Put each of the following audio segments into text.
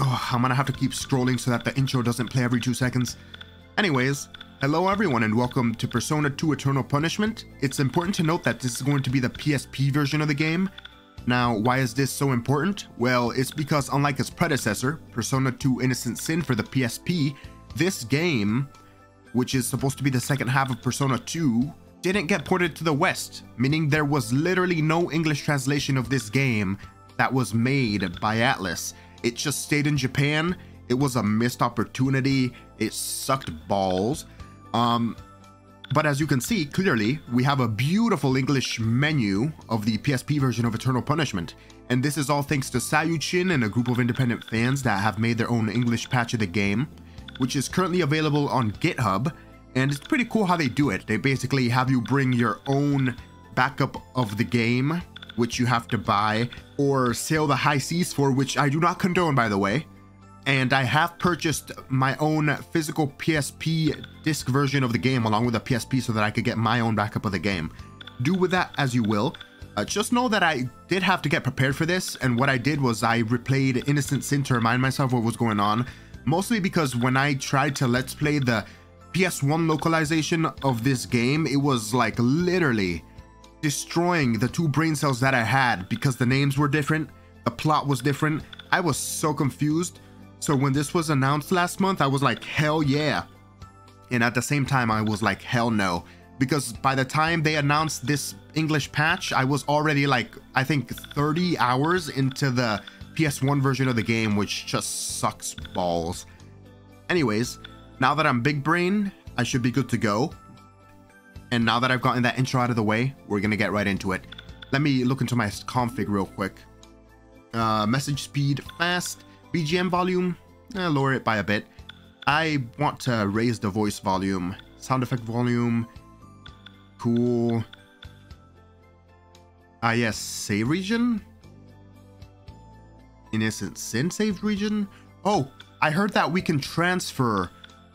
Oh, I'm gonna have to keep scrolling so that the intro doesn't play every 2 seconds. Anyways, hello everyone and welcome to Persona 2 Eternal Punishment. It's important to note that this is going to be the PSP version of the game. Now, why is this so important? Well, it's because unlike its predecessor, Persona 2 Innocent Sin for the PSP, this game, which is supposed to be the second half of Persona 2, didn't get ported to the West, meaning there was literally no English translation of this game that was made by Atlus. It just stayed in Japan. It was a missed opportunity. It sucked balls. But as you can see, clearly, we have a beautiful English menu of the PSP version of Eternal Punishment. And this is all thanks to Sayu Chin and a group of independent fans that have made their own English patch of the game, which is currently available on GitHub. And it's pretty cool how they do it. They basically have you bring your own backup of the game, which you have to buy or sail the high seas for, which I do not condone, by the way. And I have purchased my own physical PSP disc version of the game along with a PSP so that I could get my own backup of the game. Do with that as you will. Just know that I did have to get prepared for this. And what I did was I replayed Innocent Sin to remind myself what was going on. Mostly because when I tried to let's play the PS1 localization of this game, it was like literally destroying the 2 brain cells that I had because the names were different, the plot was different. I was so confused. So when this was announced last month, I was like, hell yeah. And at the same time, I was like, hell no. Because by the time they announced this English patch, I was already like, I think 30 hours into the PS1 version of the game, which just sucks balls. Anyways, now that I'm big brain, I should be good to go. And now that I've gotten that intro out of the way, we're gonna get right into it. Let me look into my config real quick. Message speed fast. BGM volume, lower it by a bit. I want to raise the voice volume. Sound effect volume. Cool. Ah yes, save region? Innocent Sin save region? Oh, I heard that we can transfer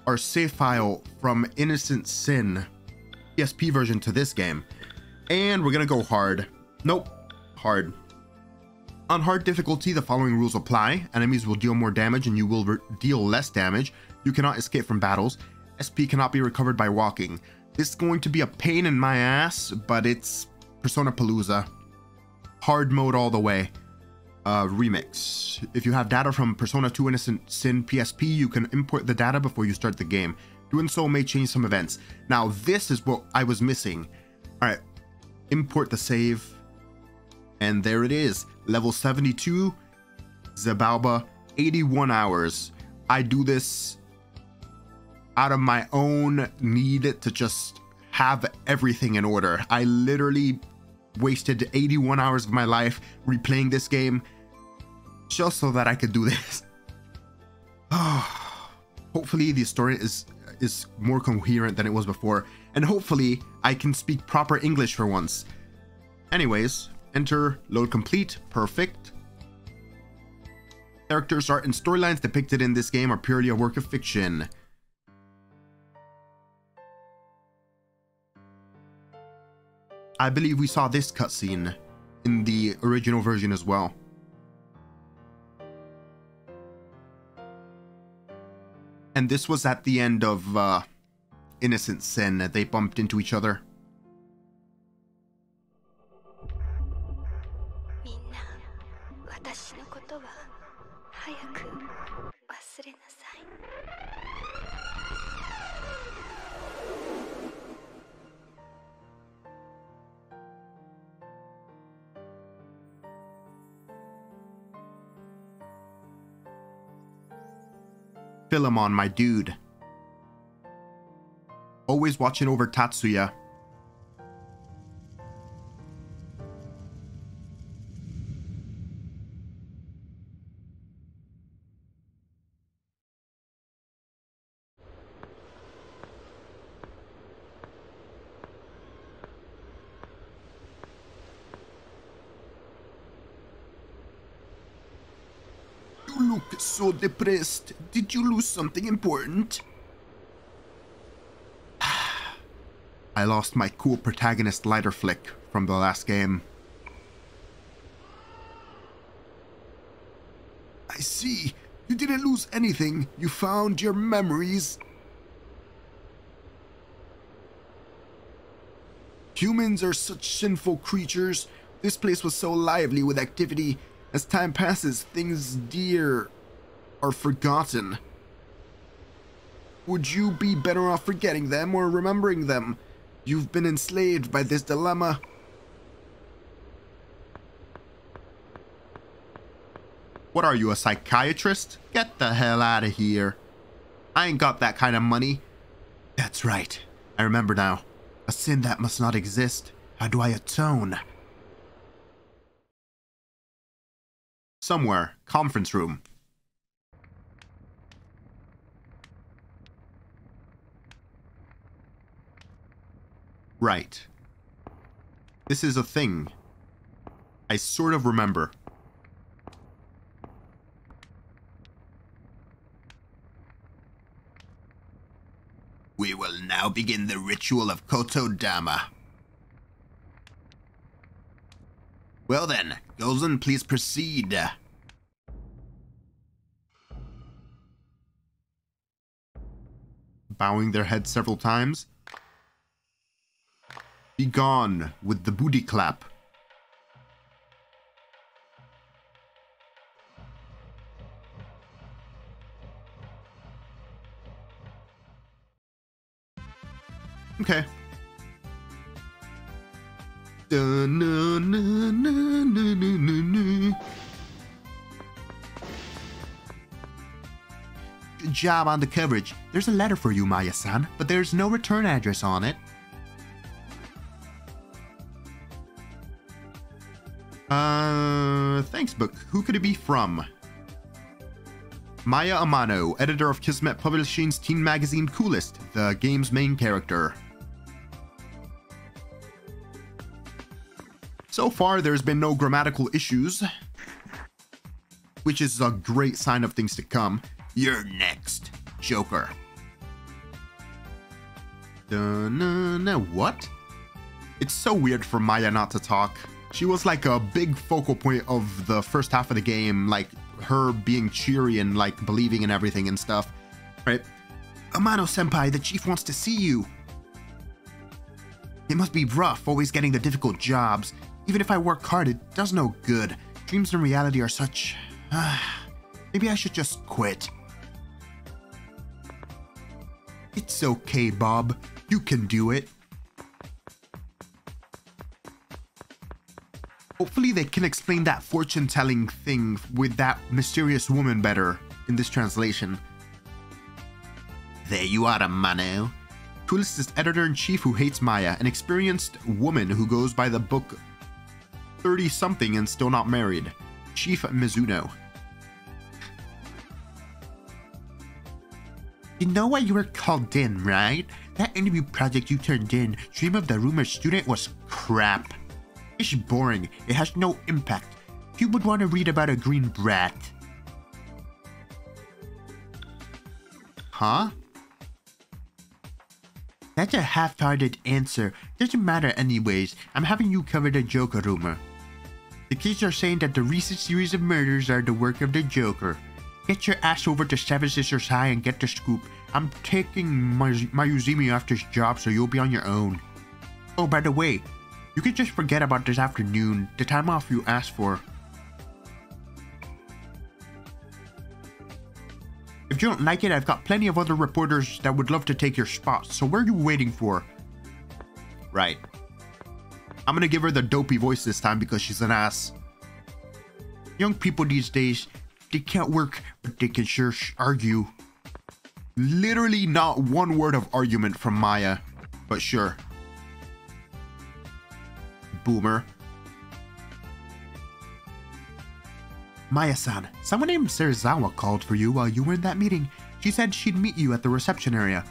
our save file from Innocent Sin PSP version to this game. And we're gonna go hard. Nope, hard. On hard difficulty, the following rules apply. Enemies will deal more damage and you will deal less damage. You cannot escape from battles. SP cannot be recovered by walking. This is going to be a pain in my ass, but it's Persona Palooza. Hard mode all the way. Remix. If you have data from Persona 2 Innocent Sin PSP, you can import the data before you start the game. Doing so may change some events. Now, this is what I was missing. All right, import the save. And there it is, level 72, Zababa, 81 hours. I do this out of my own need to just have everything in order. I literally wasted 81 hours of my life replaying this game just so that I could do this. Hopefully the story is more coherent than it was before. And hopefully I can speak proper English for once. Anyways. Enter, load complete, perfect. Characters, art, and storylines depicted in this game are purely a work of fiction. I believe we saw this cutscene in the original version as well. And this was at the end of Innocent Sin. They bumped into each other. Philemon, my dude. Always watching over Tatsuya. So depressed. Did you lose something important? I lost my cool protagonist lighter flick from the last game. I see. You didn't lose anything. You found your memories. Humans are such sinful creatures. This place was so lively with activity. As time passes, things dear are forgotten. Would you be better off forgetting them or remembering them? You've been enslaved by this dilemma. What are you, a psychiatrist? Get the hell out of here. I ain't got that kind of money. That's right. I remember now. A sin that must not exist. How do I atone? Somewhere. Conference room. Right. This is a thing. I sort of remember. We will now begin the ritual of Kotodama. Well then, Gozen, please proceed. Bowing their heads several times. Be gone with the booty clap. Okay. Good job on the coverage. There's a letter for you, Maya-san, but there's no return address on it. Thanks, book. Who could it be from? Maya Amano, editor of Kismet Publishing's teen magazine Coolist, the game's main character. So far, there's been no grammatical issues, which is a great sign of things to come. You're next, Joker. What? It's so weird for Maya not to talk. She was like a big focal point of the first half of the game, like her being cheery and like believing in everything and stuff, right? Amano-senpai, the chief wants to see you. It must be rough, always getting the difficult jobs. Even if I work hard, it does no good. Dreams and reality are such... Maybe I should just quit. It's okay, Bob. You can do it. Hopefully they can explain that fortune-telling thing with that mysterious woman better in this translation. There you are, Amano. Coolist is editor-in-chief who hates Maya, an experienced woman who goes by the book 30-something and still not married. Chief Mizuno. You know why you were called in, right? That interview project you turned in, Dream of the Rumored Student, was crap. It's boring. It has no impact. You would want to read about a green brat. Huh? That's a half-hearted answer. Doesn't matter anyways. I'm having you cover the Joker rumor. The kids are saying that the recent series of murders are the work of the Joker. Get your ass over to Seven Sisters High and get the scoop. I'm taking Mayuzumi off this job, so you'll be on your own. Oh, by the way, you can just forget about this afternoon, the time off you asked for. If you don't like it, I've got plenty of other reporters that would love to take your spot, so what are you waiting for? Right. I'm gonna give her the dopey voice this time because she's an ass. Young people these days, they can't work, but they can sure argue. Literally not one word of argument from Maya, but sure. Boomer. Maya-san, someone named Serizawa called for you while you were in that meeting. She said she'd meet you at the reception area.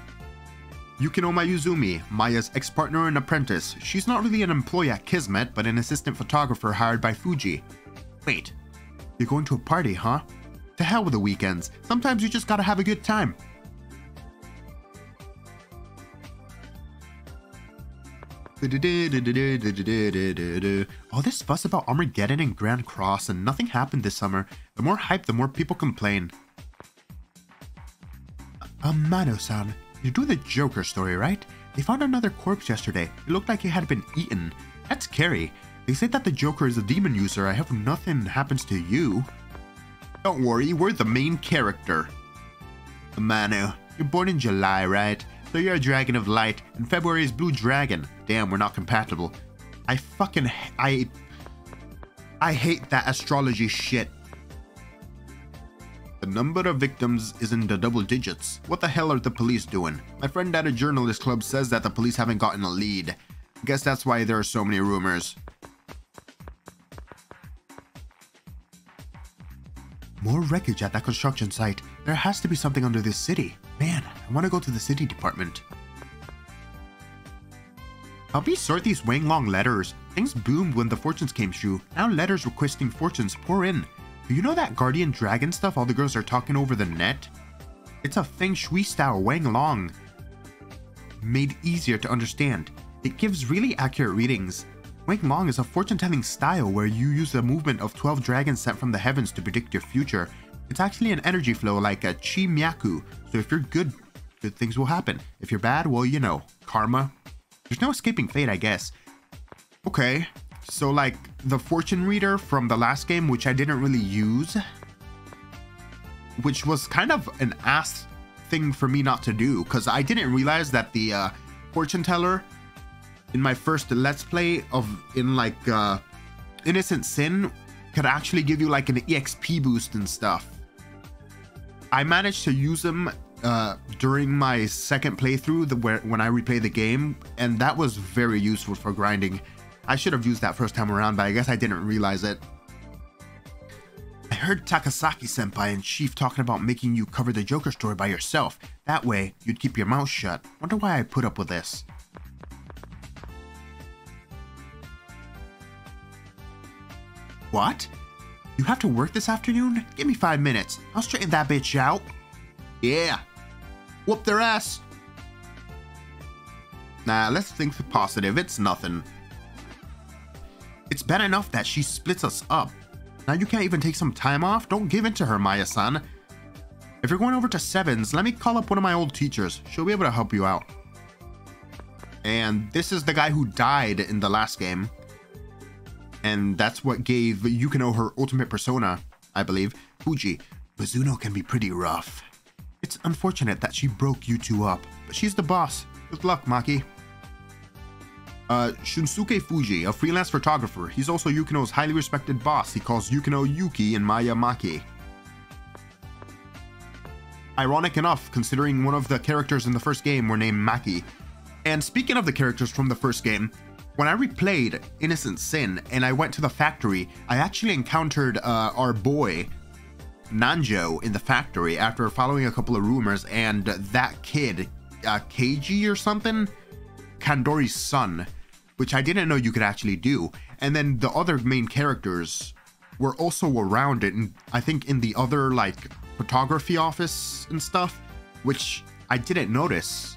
Yukino Mayuzumi, Maya's ex-partner and apprentice. She's not really an employee at Kismet, but an assistant photographer hired by Fujii. Wait, you're going to a party, huh? To hell with the weekends. Sometimes you just gotta have a good time. All this fuss about Armageddon and Grand Cross and nothing happened this summer. The more hype, the more people complain. Amano-san, you're doing the Joker story, right? They found another corpse yesterday. It looked like it had been eaten. That's scary. They said that the Joker is a demon user. I hope nothing happens to you. Don't worry, we're the main character. Amano, you're born in July, right? So you're a dragon of light, and February is blue dragon. Damn, we're not compatible. I hate that astrology shit. The number of victims is in the double digits. What the hell are the police doing? My friend at a journalist club says that the police haven't gotten a lead. I guess that's why there are so many rumors. More wreckage at that construction site. There has to be something under this city. Man, I want to go to the city department. Help me sort these Wang Long letters. Things boomed when the fortunes came true. Now letters requesting fortunes pour in. Do you know that guardian dragon stuff all the girls are talking over the net? It's a feng shui style Wang Long made easier to understand. It gives really accurate readings. Wang Long is a fortune-telling style where you use the movement of 12 dragons sent from the heavens to predict your future. It's actually an energy flow like a chi myaku, so if you're good, good things will happen. If you're bad, well, you know, karma. There's no escaping fate, I guess. Okay, so like the fortune reader from the last game, which I didn't really use, which was kind of an ass thing for me not to do, because I didn't realize that the fortune teller in my first Let's Play of Innocent Sin could actually give you like an EXP boost and stuff. I managed to use them during my second playthrough, when I replay the game, and that was very useful for grinding. I should have used that first time around, but I guess I didn't realize it. I heard Takasaki-senpai and Chief talking about making you cover the Joker story by yourself. That way, you'd keep your mouth shut. Wonder why I put up with this. What? You have to work this afternoon? Give me 5 minutes. I'll straighten that bitch out. Yeah. Whoop their ass. Nah, let's think the positive. It's nothing. It's bad enough that she splits us up. Now you can't even take some time off? Don't give in to her, Maya-san. If you're going over to Sevens, let me call up one of my old teachers. She'll be able to help you out. And this is the guy who died in the last game. And that's what gave Yukino her ultimate persona, I believe, Fujii. Mizuno can be pretty rough. It's unfortunate that she broke you two up, but she's the boss. Good luck, Maki. Shunsuke Fujii, a freelance photographer. He's also Yukino's highly respected boss. He calls Yukino Yuki and Maya Maki. Ironic enough, considering one of the characters in the first game were named Maki. And speaking of the characters from the first game, when I replayed Innocent Sin and I went to the factory, I actually encountered our boy, Nanjo, in the factory after following a couple of rumors, and that kid, Keiji or something, Kandori's son, which I didn't know you could actually do. And then the other main characters were also around it, and I think in the other, like, photography office and stuff, which I didn't notice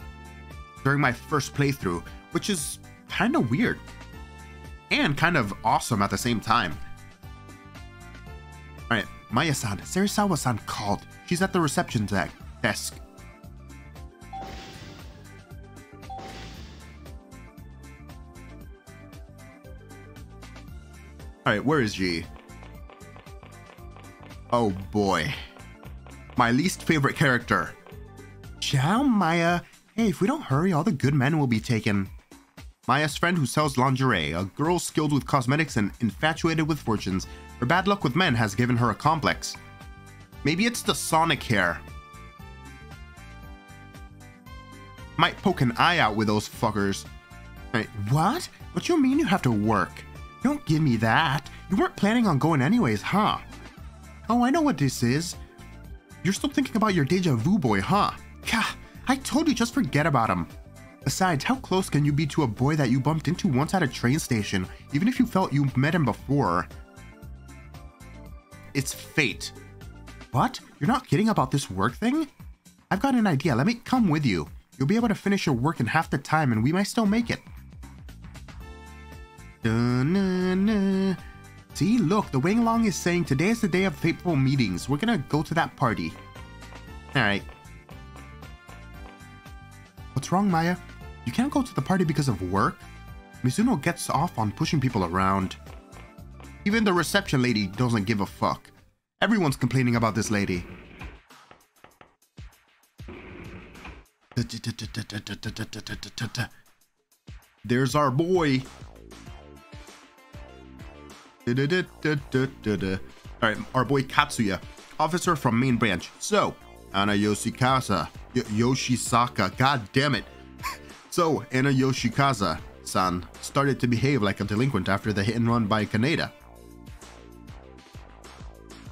during my first playthrough, which is kind of weird and kind of awesome at the same time. All right, Maya-san, Serisawa-san called. She's at the reception desk. All right, where is G? Oh boy, my least favorite character. Ciao, Maya. Hey, if we don't hurry, all the good men will be taken. Maya's friend who sells lingerie, a girl skilled with cosmetics and infatuated with fortunes. Her bad luck with men has given her a complex. Maybe it's the Sonic hair. Might poke an eye out with those fuckers. Wait, what? What you mean you have to work? Don't give me that. You weren't planning on going anyways, huh? Oh, I know what this is. You're still thinking about your deja vu boy, huh? Gah, I told you, just forget about him. Besides, how close can you be to a boy that you bumped into once at a train station, even if you felt you met him before? It's fate. What? You're not kidding about this work thing? I've got an idea. Let me come with you. You'll be able to finish your work in half the time and we might still make it. Dun-na-na. See, look, the Wang Long is saying today is the day of fateful meetings. We're gonna go to that party. Alright. What's wrong, Maya? You can't go to the party because of work? Mizuno gets off on pushing people around. Even the reception lady doesn't give a fuck. Everyone's complaining about this lady. There's our boy. Alright, our boy Katsuya, officer from main branch. So, Anna Yoshikaza. Yoshisaka, god damn it. So, Anna Yoshikaza-san started to behave like a delinquent after the hit and run by Kaneda.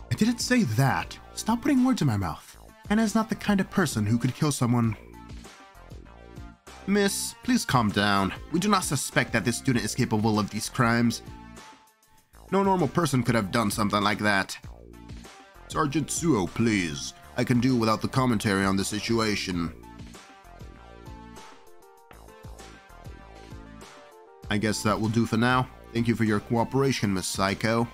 I didn't say that. Stop putting words in my mouth. Anna's not the kind of person who could kill someone. Miss, please calm down. We do not suspect that this student is capable of these crimes. No normal person could have done something like that. Sergeant Suou, please. I can do without the commentary on the situation. I guess that will do for now. Thank you for your cooperation, Miss Psycho.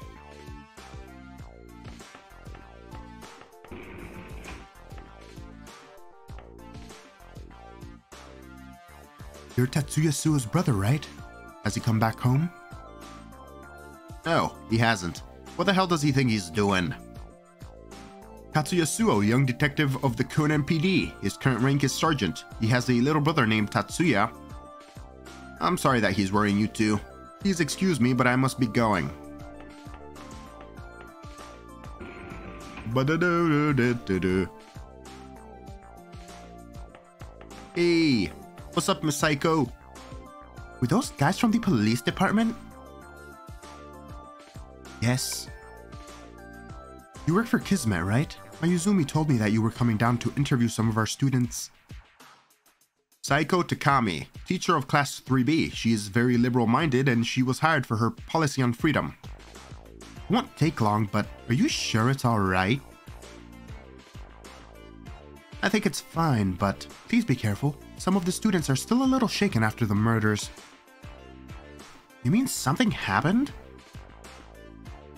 You're Tatsuya Suou's brother, right? Has he come back home? No, he hasn't. What the hell does he think he's doing? Tatsuya Suou, young detective of the Konan PD. His current rank is sergeant. He has a little brother named Tatsuya. I'm sorry that he's worrying you two. Please excuse me, but I must be going. Hey. What's up, Miss Psycho? Were those guys from the police department? Yes. You work for Kismet, right? Mayuzumi told me that you were coming down to interview some of our students. Saiko Takami, teacher of Class 3B. She is very liberal-minded and she was hired for her policy on freedom. It won't take long, but are you sure it's alright? I think it's fine, but please be careful. Some of the students are still a little shaken after the murders. You mean something happened?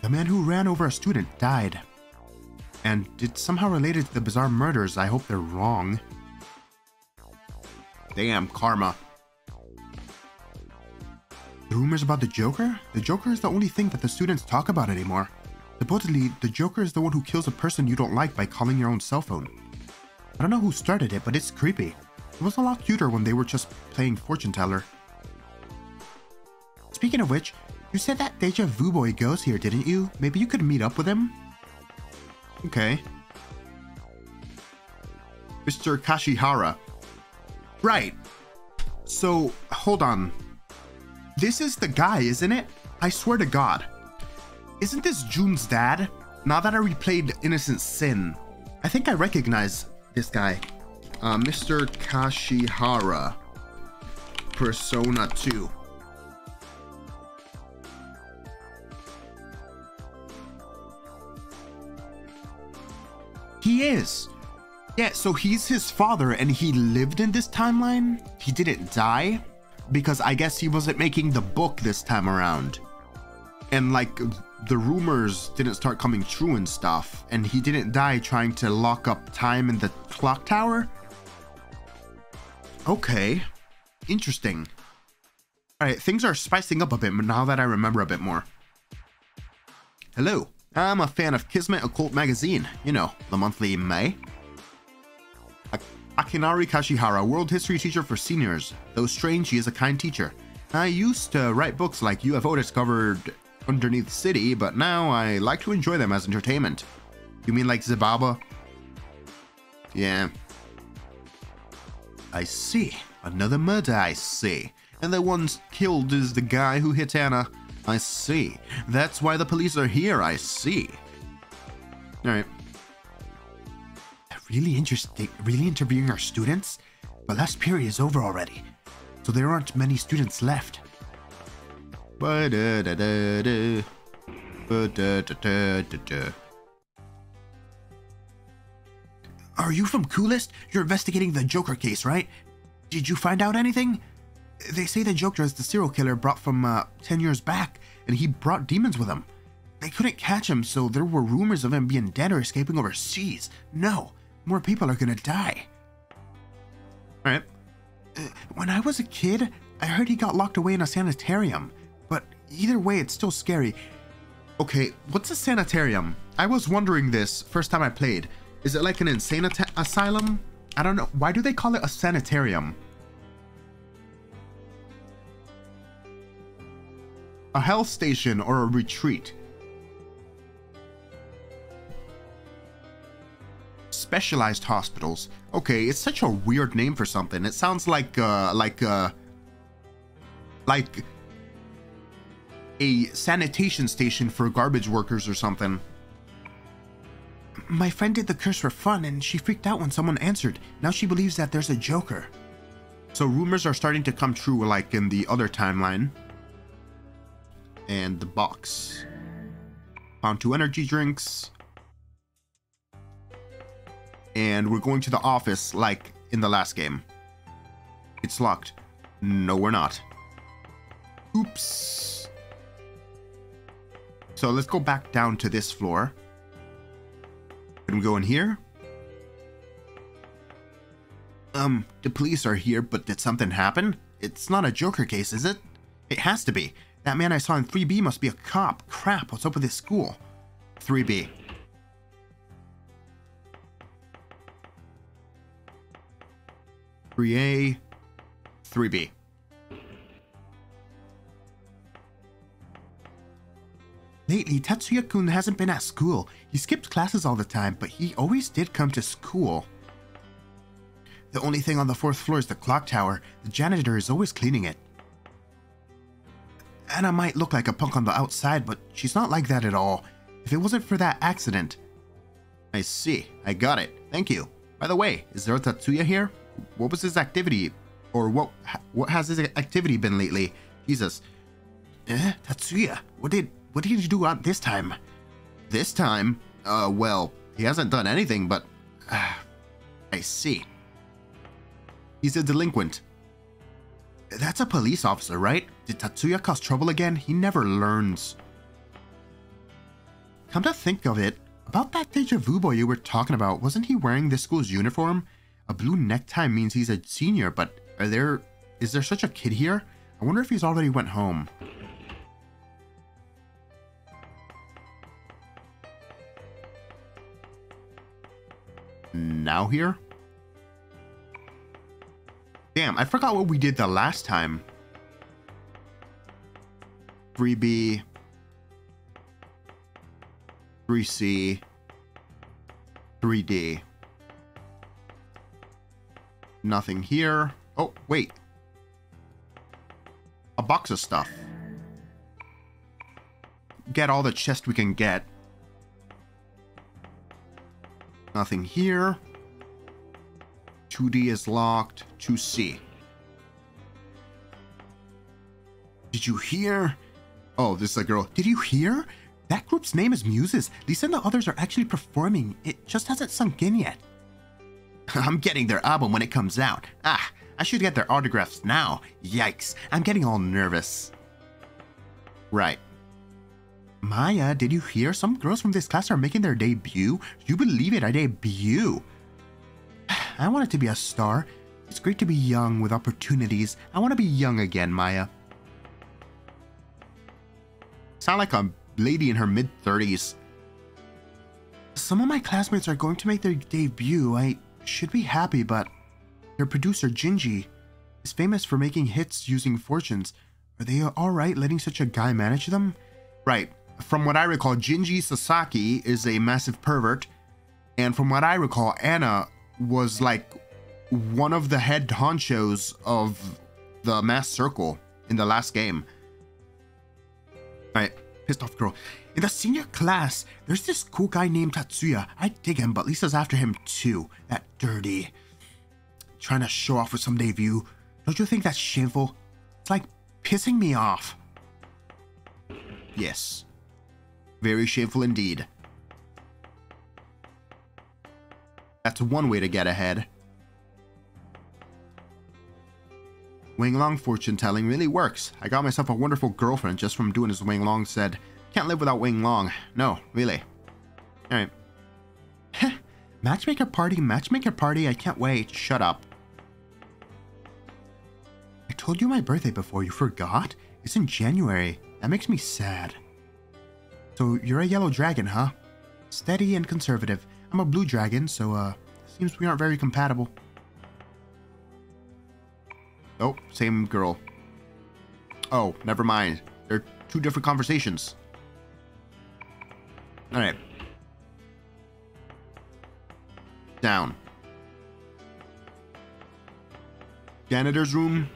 The man who ran over a student died. And it's somehow related to the bizarre murders. I hope they're wrong. Damn, karma. The rumors about the Joker? The Joker is the only thing that the students talk about anymore. Supposedly, the Joker is the one who kills a person you don't like by calling your own cell phone. I don't know who started it, but it's creepy. It was a lot cuter when they were just playing fortune teller. Speaking of which, you said that Deja Vu Boy goes here, didn't you? Maybe you could meet up with him? Okay. Mr. Kashihara. Right. So, hold on. This is the guy, isn't it? I swear to God. Isn't this June's dad? Now that I replayed Innocent Sin, I think I recognize this guy. Mr. Kashihara, Persona 2. He is! Yeah, so he's his father and he lived in this timeline? He didn't die? Because I guess he wasn't making the book this time around. And like, the rumors didn't start coming true and stuff. And he didn't die trying to lock up time in the clock tower? Okay, interesting. All right, things are spicing up a bit now that I remember a bit more. Hello, I'm a fan of Kismet Occult Magazine. You know, the monthly in May. Akinari Kashihara, world history teacher for seniors. Though strange, she is a kind teacher. I used to write books like UFO Discovered Underneath City, but now I like to enjoy them as entertainment. You mean like Zababa? Yeah. I see. Another murder, I see. And the one killed is the guy who hit Anna. I see. That's why the police are here, I see. Alright. Really interesting. Really interviewing our students? But last period is over already. So there aren't many students left. Are you from Coolist? You're investigating the Joker case, right? Did you find out anything? They say the Joker is the serial killer brought from 10 years back, and he brought demons with him. They couldn't catch him, so there were rumors of him being dead or escaping overseas. No, more people are gonna die. Alright. When I was a kid, I heard he got locked away in a sanitarium. But either way, it's still scary. Okay, what's a sanitarium? I was wondering this first time I played. Is it like an insane asylum? I don't know. Why do they call it a sanitarium? A health station or a retreat. Specialized hospitals. Okay, it's such a weird name for something. It sounds like a sanitation station for garbage workers or something. My friend did the curse for fun and she freaked out when someone answered. Now she believes that there's a Joker. So rumors are starting to come true like in the other timeline. And the box. Found 2 energy drinks. And we're going to the office like in the last game. It's locked. No, we're not. Oops. So let's go back down to this floor. Can we go in here? The police are here, but did something happen? It's not a Joker case, is it? It has to be. That man I saw in 3B must be a cop. Crap, what's up with this school? 3B. A 3B. Lately, Tatsuya-kun hasn't been at school. He skipped classes all the time, but he always did come to school. The only thing on the 4th floor is the clock tower. The janitor is always cleaning it. Anna might look like a punk on the outside, but she's not like that at all. If it wasn't for that accident... I see. I got it. Thank you. By the way, is there a Tatsuya here? What was his activity, or what has his activity been lately? Jesus. Tatsuya, what did he do out this time? This time? Well, he hasn't done anything, but... I see. He's a delinquent. That's a police officer, right? Did Tatsuya cause trouble again? He never learns. Come to think of it, about that deja vu boy you were talking about, wasn't he wearing this school's uniform? A blue necktie means he's a senior, but is there such a kid here? I wonder if he's already went home. Now here? Damn, I forgot what we did the last time. 3B. 3C. 3D. Nothing here. Oh, wait. A box of stuff. Get all the chest we can get. Nothing here. 2D is locked. 2C. Did you hear? Oh, this is a girl. Did you hear? That group's name is Muses. Lisa and the others are actually performing. It just hasn't sunk in yet. I'm getting their album when it comes out. Ah, I should get their autographs now. Yikes, I'm getting all nervous. Right. Maya, did you hear? Some girls from this class are making their debut. You believe it, a debut. I wanted to be a star. It's great to be young with opportunities. I want to be young again, Maya. Sound like a lady in her mid-30s. Some of my classmates are going to make their debut. I should be happy, but their producer, Jinji, is famous for making hits using fortunes. Are they alright letting such a guy manage them? Right. From what I recall, Jinji Sasaki is a massive pervert. And from what I recall, Anna was like one of the head honchos of the mass circle in the last game. Alright. Pissed off girl. In the senior class, there's this cool guy named Tatsuya. I dig him, but Lisa's after him too. That dirty. Trying to show off for some debut. Don't you think that's shameful? It's like pissing me off. Yes. Very shameful indeed. That's one way to get ahead. Wing-long fortune-telling really works. I got myself a wonderful girlfriend just from doing as Wing-long said. Can't live without Wing-long. No, really. Alright. Heh. Matchmaker party, matchmaker party. I can't wait. Shut up. told you my birthday before. You forgot? It's in January. That makes me sad. So you're a yellow dragon, huh? Steady and conservative. I'm a blue dragon, so seems we aren't very compatible. Oh, same girl. Oh, never mind. They're two different conversations. Alright. Down. Janitor's room.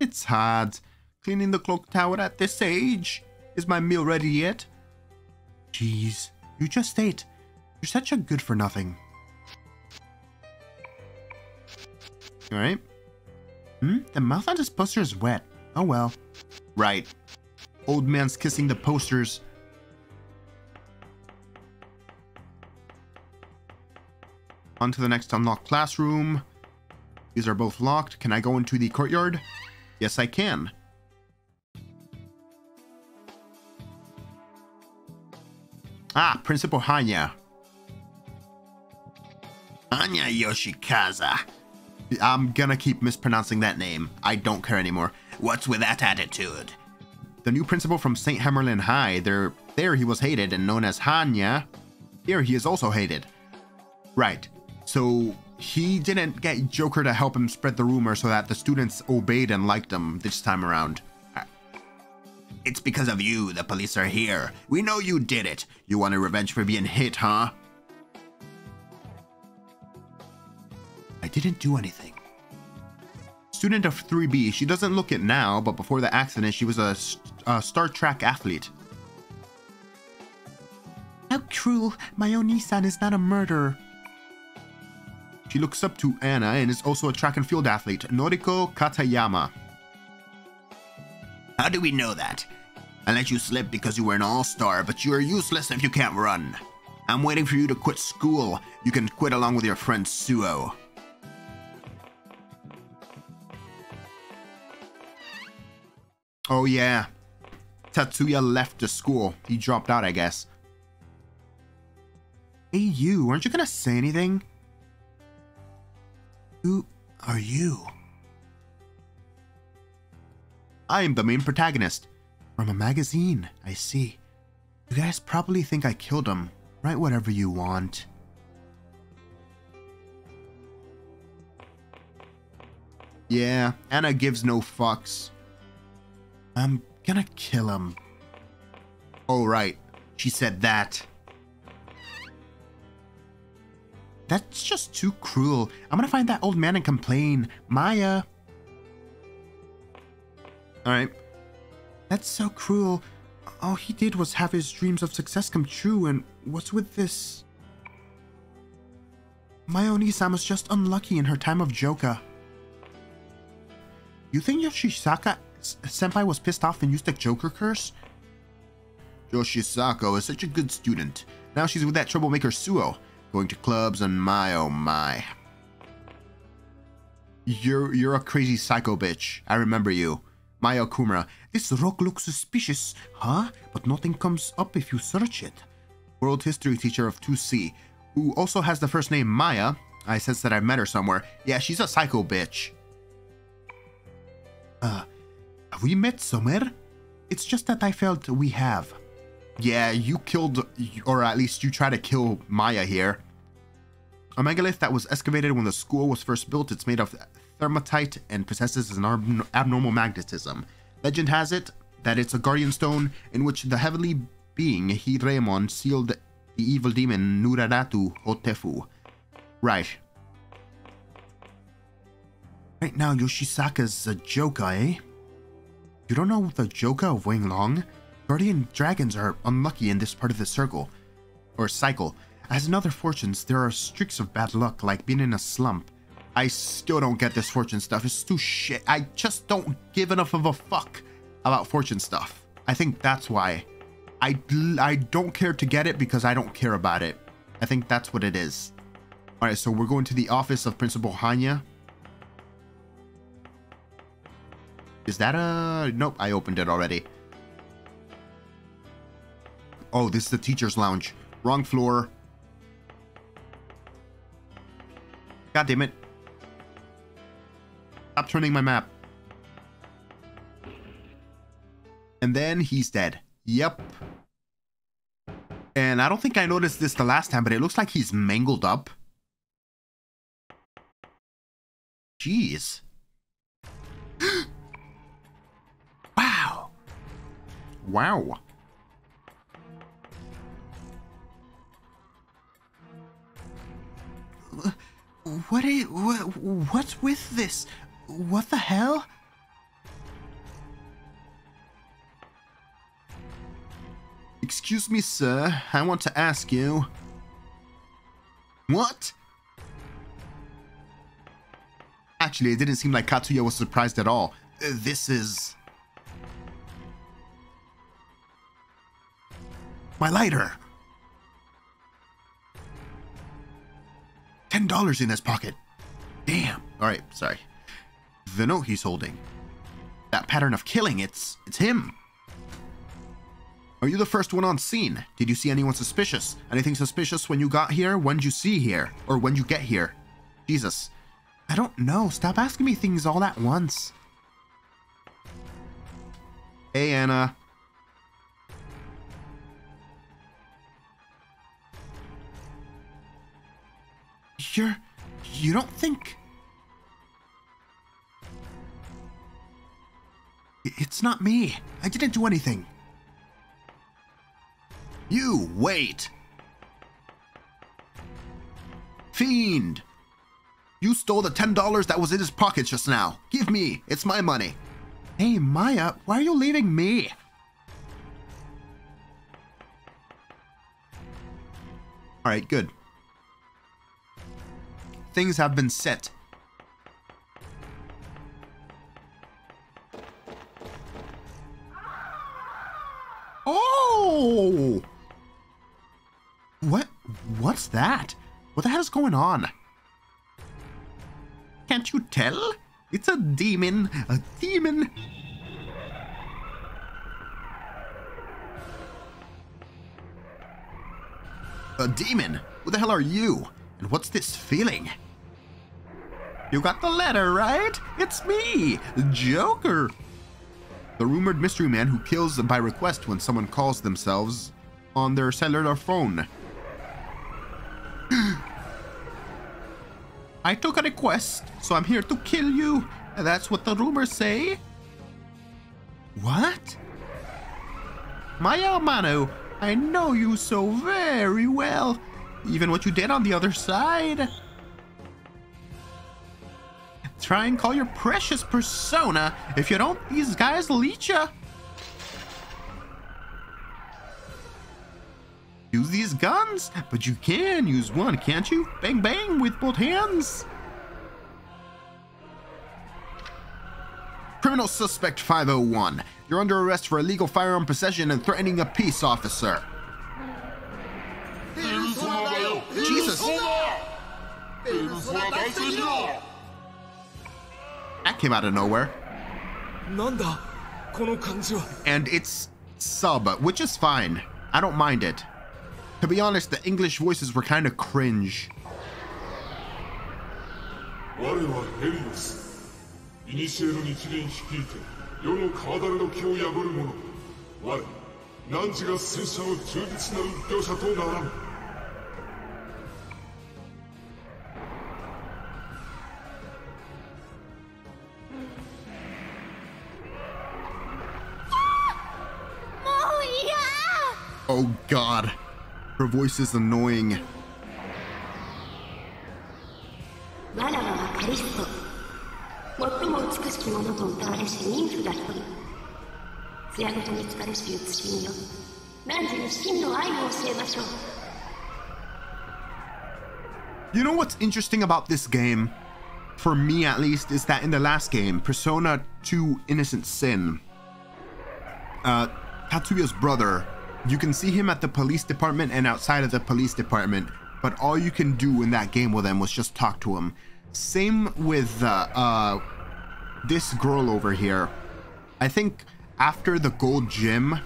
It's hard. Cleaning the clock tower at this age. Is my meal ready yet? Jeez, you just ate. You're such a good-for-nothing. Alright. Hmm? The mouth on this poster is wet. Oh well. Right. Old man's kissing the posters. On to the next unlocked classroom. These are both locked. Can I go into the courtyard? Yes, I can. Ah, Principal Hanya. Anna Yoshikaza. I'm gonna keep mispronouncing that name. I don't care anymore. What's with that attitude? The new principal from St. Hammerlin High. There he was hated and known as Hanya. Here he is also hated. Right. So he didn't get Joker to help him spread the rumor so that the students obeyed and liked him this time around. It's because of you the police are here. We know you did it. You want a revenge for being hit, huh? I didn't do anything. Student of 3B. She doesn't look it now, but before the accident, she was a Star Trek athlete. How cruel. My own Nissan is not a murderer. She looks up to Anna and is also a track and field athlete. Noriko Katayama. How do we know that? I let you slip because you were an all-star, but you are useless if you can't run. I'm waiting for you to quit school. You can quit along with your friend Suou. Oh yeah, Tatsuya left the school. He dropped out, I guess. Hey you, aren't you gonna say anything? Who are you? I am the main protagonist. From a magazine, I see. You guys probably think I killed him. Write whatever you want. Yeah, Anna gives no fucks. I'm gonna kill him. Oh, right. She said that. That's just too cruel. I'm gonna find that old man and complain. Maya. Alright. That's so cruel. All he did was have his dreams of success come true, and what's with this? Mayoni-san was just unlucky in her time of Joker. You think Yoshisaka senpai was pissed off and used the Joker curse? Yoshisako is such a good student. Now she's with that troublemaker Suou, going to clubs and my oh my. You're a crazy psycho bitch. I remember you. Maya Kumura. This rock looks suspicious, huh? But nothing comes up if you search it. World history teacher of 2C, who also has the first name Maya. I sense that I've met her somewhere. Yeah, she's a psycho bitch. Have we met somewhere? It's just that I felt we have. Yeah, you killed, or at least you try to kill Maya here. A megalith that was excavated when the school was first built. It's made of thermatite and possesses an abnormal magnetism. Legend has it that it's a guardian stone in which the heavenly being Hireimon sealed the evil demon Nuraratu Hotefu. Right. Right now, Yoshisaka's a Joker, eh? You don't know the Joker of Wing Long? Guardian dragons are unlucky in this part of the circle, or cycle. As in other fortunes, there are streaks of bad luck, like being in a slump. I still don't get this fortune stuff. It's too shit. I just don't give enough of a fuck about fortune stuff. I think that's why. I don't care to get it because I don't care about it. I think that's what it is. Alright, so we're going to the office of Principal Hanya. Is that a... Nope, I opened it already. Oh, this is the teacher's lounge. Wrong floor. God damn it. Stop turning my map. And then he's dead. Yep. And I don't think I noticed this the last time, but it looks like he's mangled up. Jeez. Wow. Wow. What's with this? What the hell? Excuse me, sir. I want to ask you. What? Actually, it didn't seem like Katsuya was surprised at all. This is... my lighter! $10 in his pocket. Damn. Alright, sorry. The note he's holding. That pattern of killing, it's him. Are you the first one on scene? Did you see anyone suspicious? Anything suspicious when you got here? When'd you see here? Or when you get here? Jesus. I don't know. Stop asking me things all at once. Hey, Anna. You don't think... It's not me. I didn't do anything. You wait. Fiend! You stole the $10 that was in his pocket just now. Give me. It's my money. Hey, Maya, why are you leaving me? Alright, good. Things have been set. Oh! What's that? What the hell is going on? Can't you tell? It's a demon. A demon. A demon? Who the hell are you? And what's this feeling? You got the letter, right? It's me, Joker. The rumored mystery man who kills by request when someone calls themselves on their cellular phone. I took a request, so I'm here to kill you. That's what the rumors say. What? Maya Amano, I know you so very well. Even what you did on the other side. Try and call your precious persona. If you don't, these guys will eat ya. Use these guns? But you can use one, can't you? Bang bang with both hands. Criminal suspect 501. You're under arrest for illegal firearm possession and threatening a peace officer. Jesus! That came out of nowhere. And it's sub, which is fine. I don't mind it. To be honest, the English voices were kind of cringe. Oh God, her voice is annoying. You know what's interesting about this game, for me at least, is that in the last game, Persona 2 Innocent Sin, Tatsuya's brother, you can see him at the police department and outside of the police department, but all you can do in that game with him was just talk to him. Same with this girl over here. I think after the gold gym,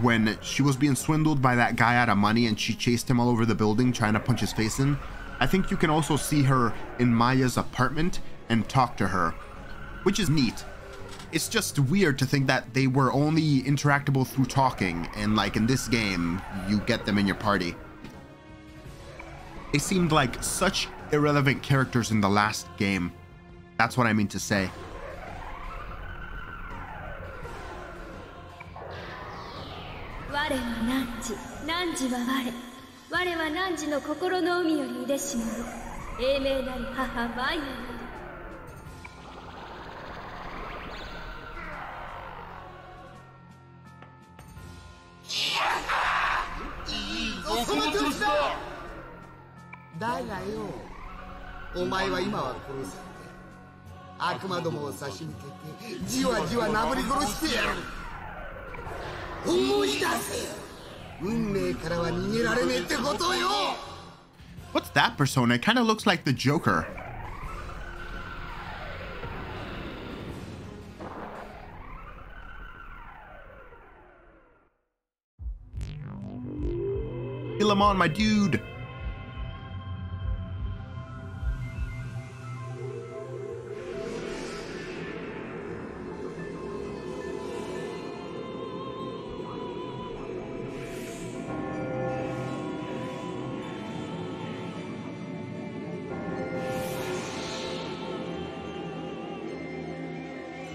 when she was being swindled by that guy out of money and she chased him all over the building trying to punch his face in, I think you can also see her in Maya's apartment and talk to her, which is neat. It's just weird to think that they were only interactable through talking, and like in this game, you get them in your party. They seemed like such irrelevant characters in the last game. That's what I mean to say. What's that persona? It kind of looks like the Joker. Philemon, my dude.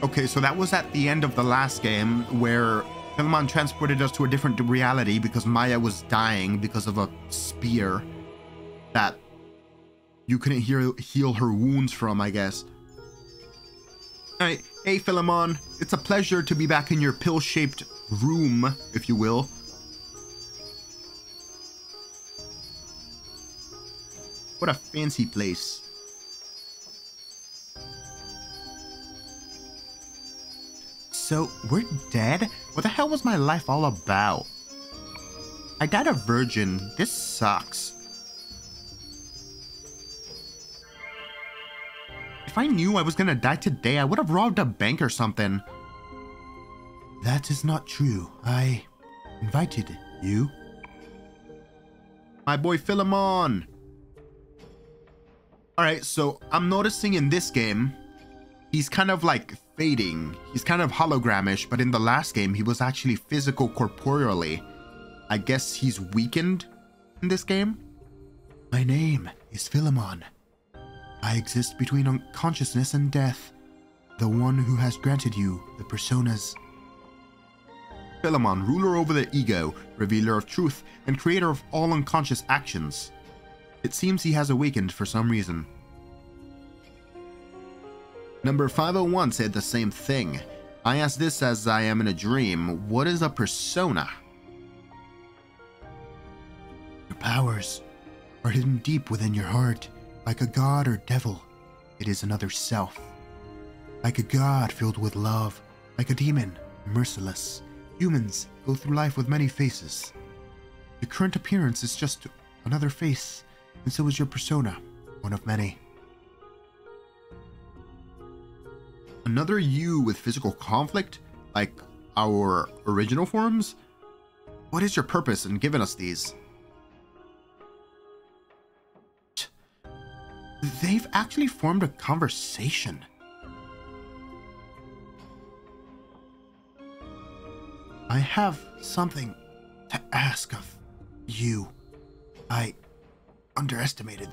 Okay, so that was at the end of the last game where Philemon transported us to a different reality because Maya was dying because of a spear that you couldn't heal her wounds from, I guess. All right. Hey, Philemon. It's a pleasure to be back in your pill-shaped room, if you will. What a fancy place. So we're dead? What the hell was my life all about? I died a virgin. This sucks. If I knew I was gonna die today, I would have robbed a bank or something. That is not true. I invited you. My boy Philemon. Alright, so I'm noticing in this game, he's kind of like fading. He's kind of hologramish, but in the last game, he was actually physical corporeally. I guess he's weakened in this game? My name is Philemon. I exist between unconsciousness and death, the one who has granted you the personas. Philemon, ruler over the ego, revealer of truth, and creator of all unconscious actions. It seems he has awakened for some reason. Number 501 said the same thing. I asked this as I am in a dream. What is a persona? Your powers are hidden deep within your heart, like a god or devil. It is another self. Like a god filled with love, like a demon, merciless. Humans go through life with many faces. Your current appearance is just another face, and so is your persona, one of many. Another you with physical conflict, like our original forms? What is your purpose in giving us these? They've actually formed a conversation. I have something to ask of you. I underestimated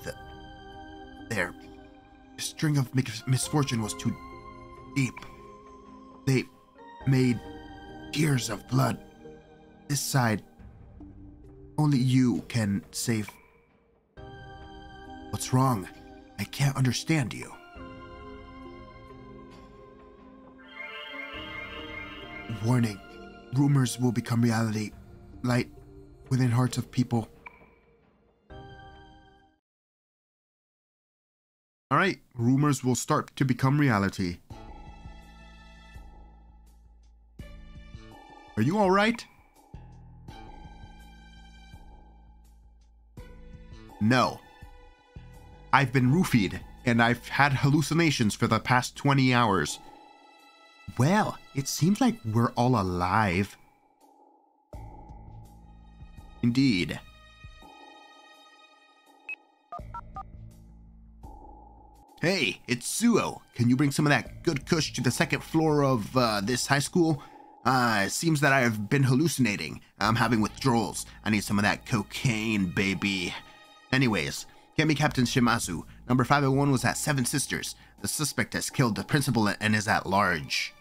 their string of misfortune was too deep. They made tears of blood. This side, only you can save. What's wrong? I can't understand you. Warning, rumors will become reality. Light within hearts of people. All right, rumors will start to become reality. Are you all right? No. I've been roofied, and I've had hallucinations for the past 20 hours. Well, it seems like we're all alive. Indeed. Hey, it's Suou. Can you bring some of that good kush to the second floor of this high school? It seems that I have been hallucinating. I'm having withdrawals. I need some of that cocaine, baby. Anyways, get me Captain Shimazu. Number 501 was at Seven Sisters. The suspect has killed the principal and is at large.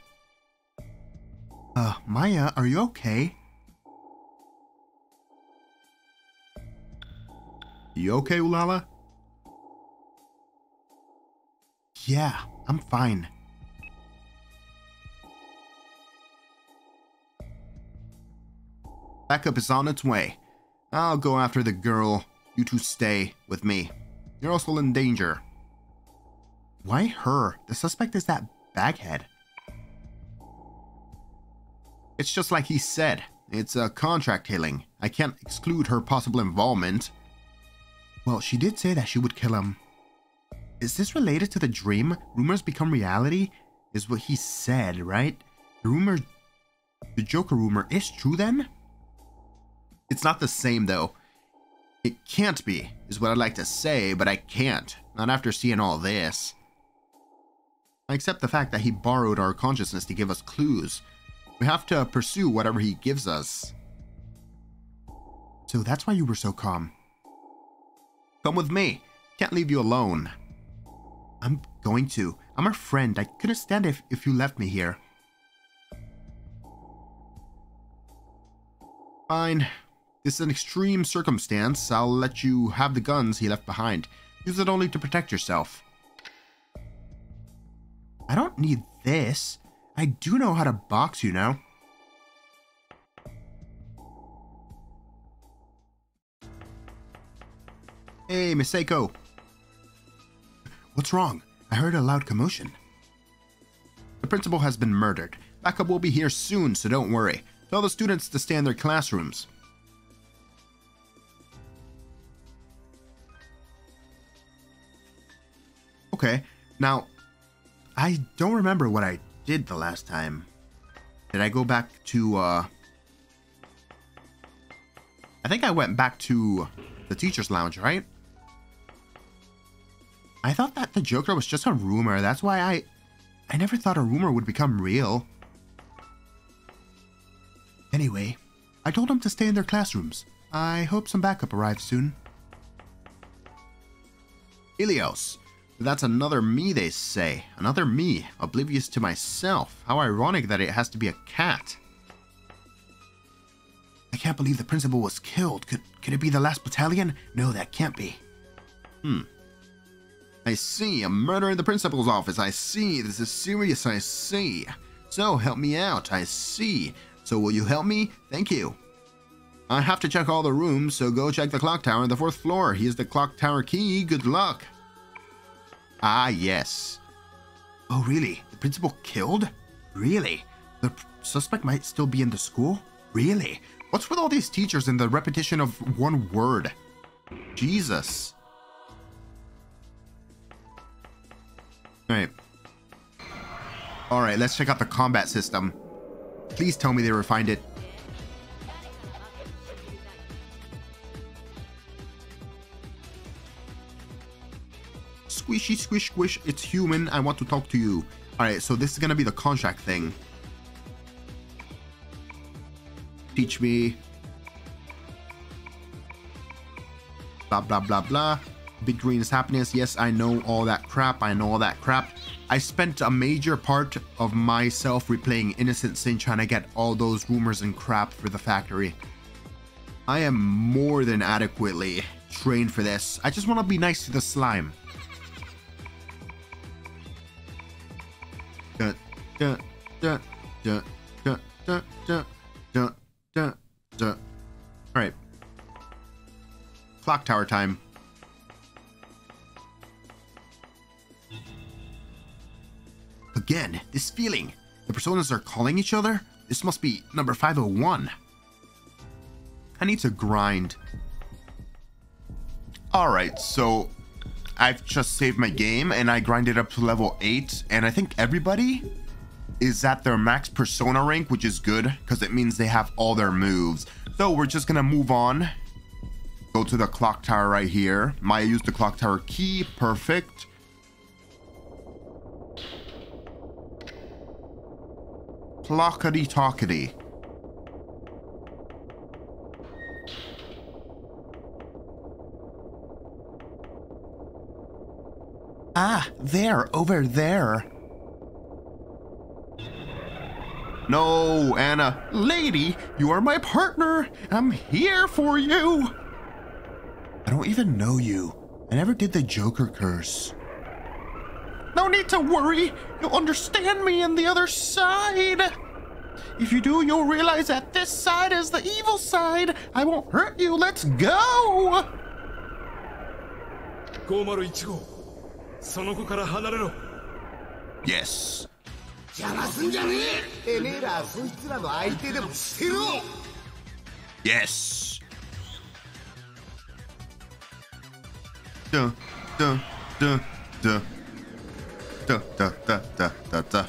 Maya, are you okay? You okay, Ulala? Yeah, I'm fine. Backup is on its way. I'll go after the girl. You two stay with me. You're also in danger. Why her? The suspect is that baghead. It's just like he said. It's a contract killing. I can't exclude her possible involvement. Well, she did say that she would kill him. Is this related to the dream? Rumors become reality? Is what he said, right? The Joker rumor is true then? It's not the same though. It can't be, is what I'd like to say, but I can't. Not after seeing all this. I accept the fact that he borrowed our consciousness to give us clues. We have to pursue whatever he gives us. So that's why you were so calm. Come with me. Can't leave you alone. I'm going to. I'm her friend. I couldn't stand it if you left me here. Fine. This is an extreme circumstance. I'll let you have the guns he left behind. Use it only to protect yourself. I don't need this. I do know how to box, you know. Hey, Miseko. What's wrong? I heard a loud commotion. The principal has been murdered. Backup will be here soon, so don't worry. Tell the students to stay in their classrooms. Okay, now, I don't remember what I did the last time. Did I go back to, I think I went back to the teacher's lounge, right? I thought that the Joker was just a rumor. That's why I never thought a rumor would become real. Anyway, I told them to stay in their classrooms. I hope some backup arrives soon. Ilios. That's another me, they say. Another me, oblivious to myself. How ironic that it has to be a cat. I can't believe the principal was killed. Could it be the last battalion? No, that can't be. I see. A murder in the principal's office. I see. This is serious. I see. So, help me out. I see. So, will you help me? Thank you. I have to check all the rooms, so go check the clock tower on the 4th floor. Here's the clock tower key. Good luck. Ah, yes. Oh, really? The principal killed? Really? The suspect might still be in the school? Really? What's with all these teachers and the repetition of one word? Jesus. Alright. Alright, let's check out the combat system. Please tell me they refined it. Squishy, squish, squish. It's human. I want to talk to you. Alright, so this is gonna be the contract thing. Teach me. Blah, blah, blah, blah. Big green is happiness. Yes, I know all that crap. I know all that crap. I spent a major part of myself replaying Innocent Sin trying to get all those rumors and crap for the factory. I am more than adequately trained for this. I just want to be nice to the slime. Dun, dun, dun, dun, dun, dun, dun, dun, dun, dun. All right. Clock tower time. Again, this feeling. The personas are calling each other. This must be number 501. I need to grind. All right, so I've just saved my game and I grinded up to level 8, and I think everybody is at their max persona rank, which is good because it means they have all their moves. So we're just gonna move on. Go to the clock tower right here. Maya used the clock tower key. Perfect. Plockety-tockety. Ah, there, over there. No, Anna. Lady, you are my partner. I'm here for you. I don't even know you. I never did the Joker curse. No need to worry. You'll understand me on the other side. If you do, you'll realize that this side is the evil side. I won't hurt you. Let's go. 501号. Yes. Yes. Duh, duh, duh, duh. Duh, duh, duh, duh, duh, duh.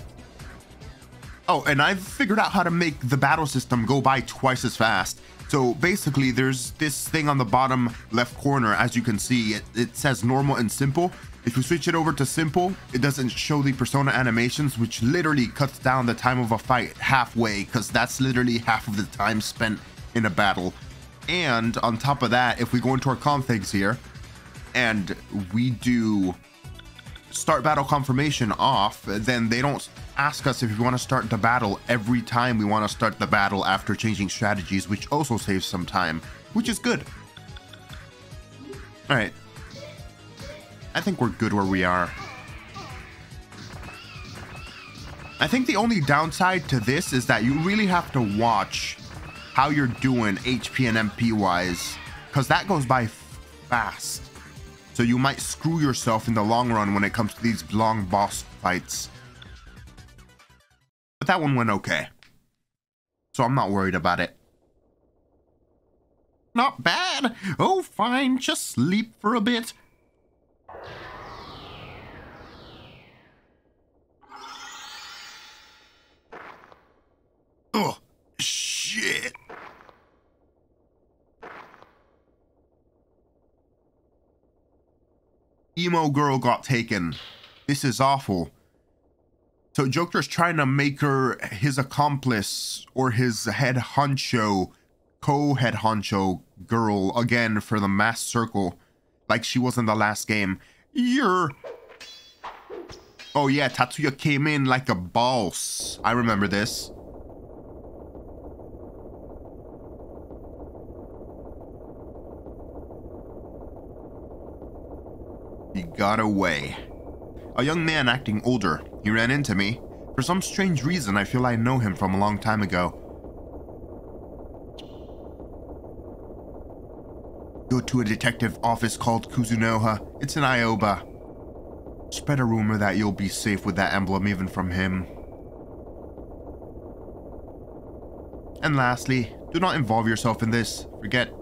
Oh, and I've figured out how to make the battle system go by twice as fast. So basically, there's this thing on the bottom left corner. As you can see, it says normal and simple. If you switch it over to simple, it doesn't show the Persona animations, which literally cuts down the time of a fight halfway, because that's literally half of the time spent in a battle. And on top of that, if we go into our configs here and we do start battle confirmation off, then they don't ask us if we want to start the battle every time we want to start the battle after changing strategies, which also saves some time, which is good. All right. I think we're good where we are. I think the only downside to this is that you really have to watch how you're doing HP and MP wise, because that goes by fast. So you might screw yourself in the long run when it comes to these long boss fights. But that one went okay. So I'm not worried about it. Not bad. Oh, fine. Just sleep for a bit. Oh, shit. Emo girl got taken. This is awful. So Joker's trying to make her his accomplice, or his head honcho, co-head honcho girl again for the mass circle, like she was in the last game. You're... Oh yeah, Tatsuya came in like a boss. I remember this. He got away. A young man acting older. He ran into me. For some strange reason, I feel I know him from a long time ago. Go to a detective office called Kuzunoha. It's in Aoba. Spread a rumor that you'll be safe with that emblem even from him. And lastly, do not involve yourself in this. Forget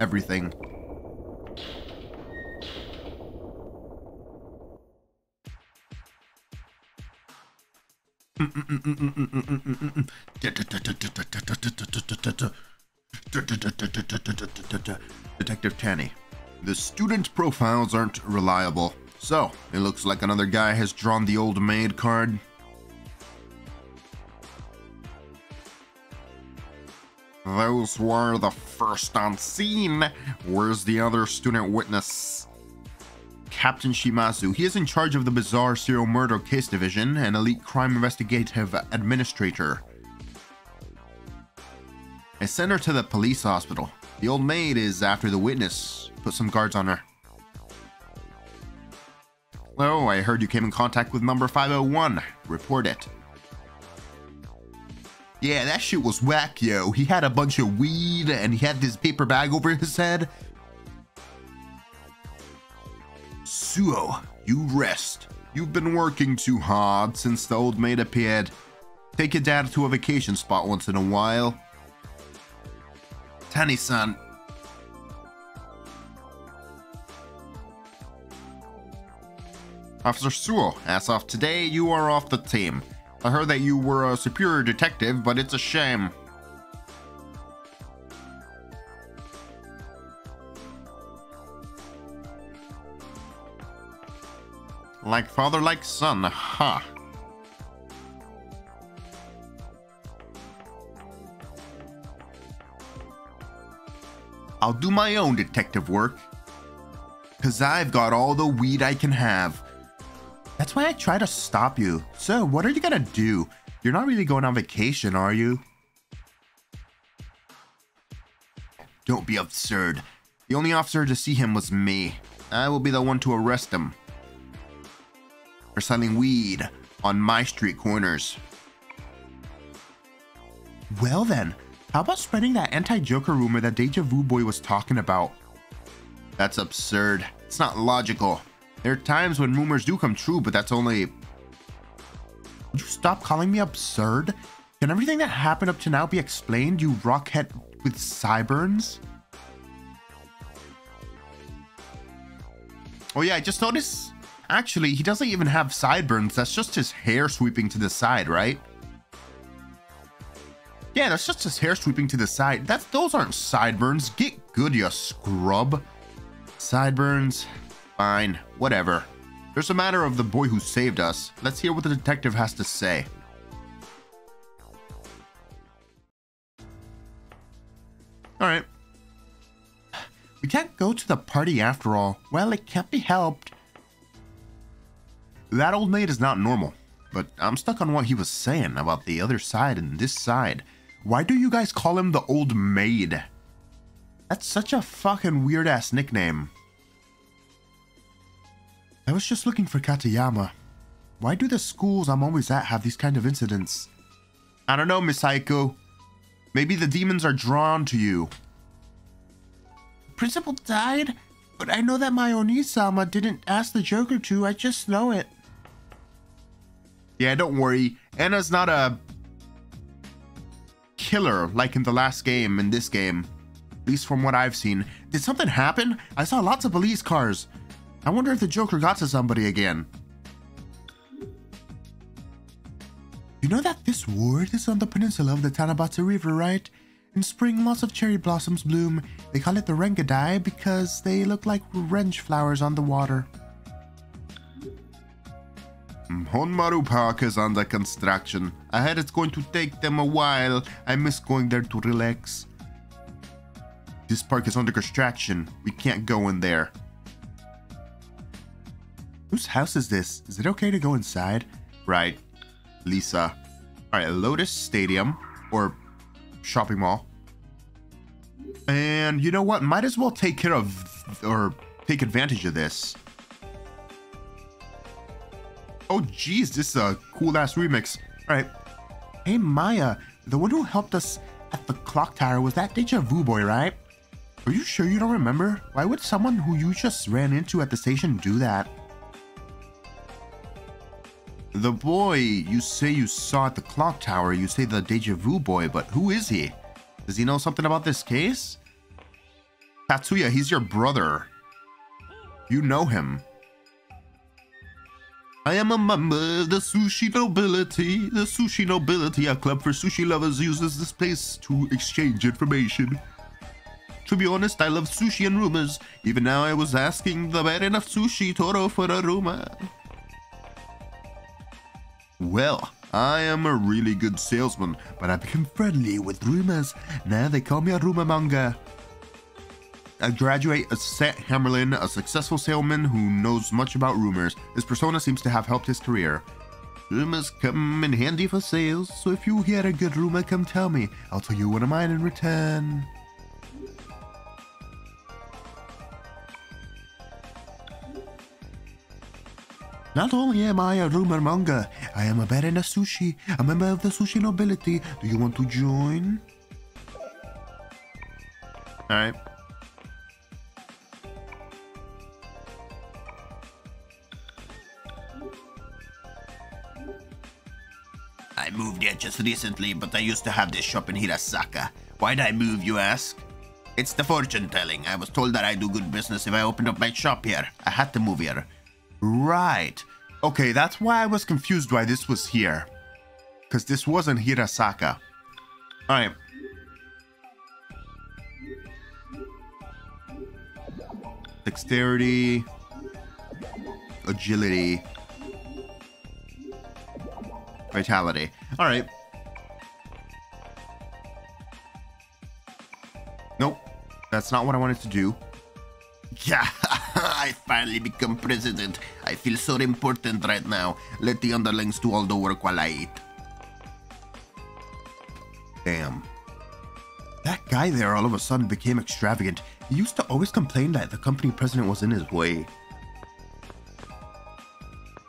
everything. Detective Tanny. The student profiles aren't reliable, so it looks like another guy has drawn the old maid card. Those were the first on scene. Where's the other student witness? Captain Shimazu. He is in charge of the bizarre serial murder case division and elite crime investigative administrator. I sent her to the police hospital. The old maid is after the witness. Put some guards on her. Hello, I heard you came in contact with number 501. Report it. Yeah, that shit was whack, yo. He had a bunch of weed and he had this paper bag over his head. Suo, you rest. You've been working too hard since the old maid appeared. Take your dad to a vacation spot once in a while. Tani-san. Officer Suo, as of today, you are off the team. I heard that you were a superior detective, but it's a shame. Like father, like son, huh? I'll do my own detective work, because I've got all the weed I can have. That's why I try to stop you. So what are you gonna do? You're not really going on vacation, are you? Don't be absurd. The only officer to see him was me. I will be the one to arrest him for selling weed on my street corners. Well then, how about spreading that anti-Joker rumor that Deja Vu Boy was talking about? That's absurd. It's not logical. There are times when rumors do come true, but that's only... Would you stop calling me absurd? Can everything that happened up to now be explained, you rockhead with sideburns? Oh yeah, I just noticed... Actually, he doesn't even have sideburns. That's just his hair sweeping to the side, right? Yeah, that's just his hair sweeping to the side. Those aren't sideburns. Get good, you scrub. Sideburns? Fine. Whatever. There's a matter of the boy who saved us. Let's hear what the detective has to say. Alright. We can't go to the party after all. Well, it can't be helped. That old maid is not normal, but I'm stuck on what he was saying about the other side and this side. Why do you guys call him the old maid? That's such a fucking weird-ass nickname. I was just looking for Katayama. Why do the schools I'm always at have these kind of incidents? I don't know, Miss Aiko. Maybe the demons are drawn to you. The principal died? But I know that my Oni-sama didn't ask the Joker to, I just know it. Yeah, don't worry. Anna's not a killer like in the last game, in this game. At least from what I've seen. Did something happen? I saw lots of police cars. I wonder if the Joker got to somebody again. You know that this ward is on the peninsula of the Tanabata River, right? In spring, lots of cherry blossoms bloom. They call it the Rengadai because they look like wrench flowers on the water. Honmaru Park is under construction. I heard it's going to take them a while. I miss going there to relax. This park is under construction. We can't go in there. Whose house is this? Is it okay to go inside? Right. Lisa. Alright, Lotus Stadium. Or... shopping mall. And you know what? Might as well take care of or take advantage of this. Oh geez, this is a cool ass remix. Alright. Hey Maya, the one who helped us at the clock tower was that Deja Vu boy, right? Are you sure you don't remember? Why would someone who you just ran into at the station do that? The boy you say you saw at the clock tower, you say the Deja Vu boy, but who is he? Does he know something about this case? Tatsuya, he's your brother. You know him. I am a member of the Sushi Nobility. The Sushi Nobility, a club for sushi lovers, uses this place to exchange information. To be honest, I love sushi and rumors. Even now I was asking the Baron of Sushi Toro for a rumor. Well, I am a really good salesman, but I became friendly with rumors. Now they call me a rumor monger. I graduate as Seth Hammerlin, a successful salesman who knows much about rumors. His persona seems to have helped his career. Rumors come in handy for sales, so if you hear a good rumor, come tell me. I'll tell you one of mine in return. Not only am I a rumor monger, I am a Baron of Sushi, a member of the Sushi Nobility. Do you want to join? Alright. I moved here just recently, but I used to have this shop in Hirasaka. Why'd I move, you ask? It's the fortune telling. I was told that I do good business if I opened up my shop here. I had to move here. Right. Okay, that's why I was confused why this was here. Because this wasn't Hirasaka. Alright. Dexterity. Agility. Vitality. Alright. Nope. That's not what I wanted to do. Yeah, I finally become president. I feel so important right now. Let the underlings do all the work while I eat. Damn. That guy there all of a sudden became extravagant. He used to always complain that the company president was in his way.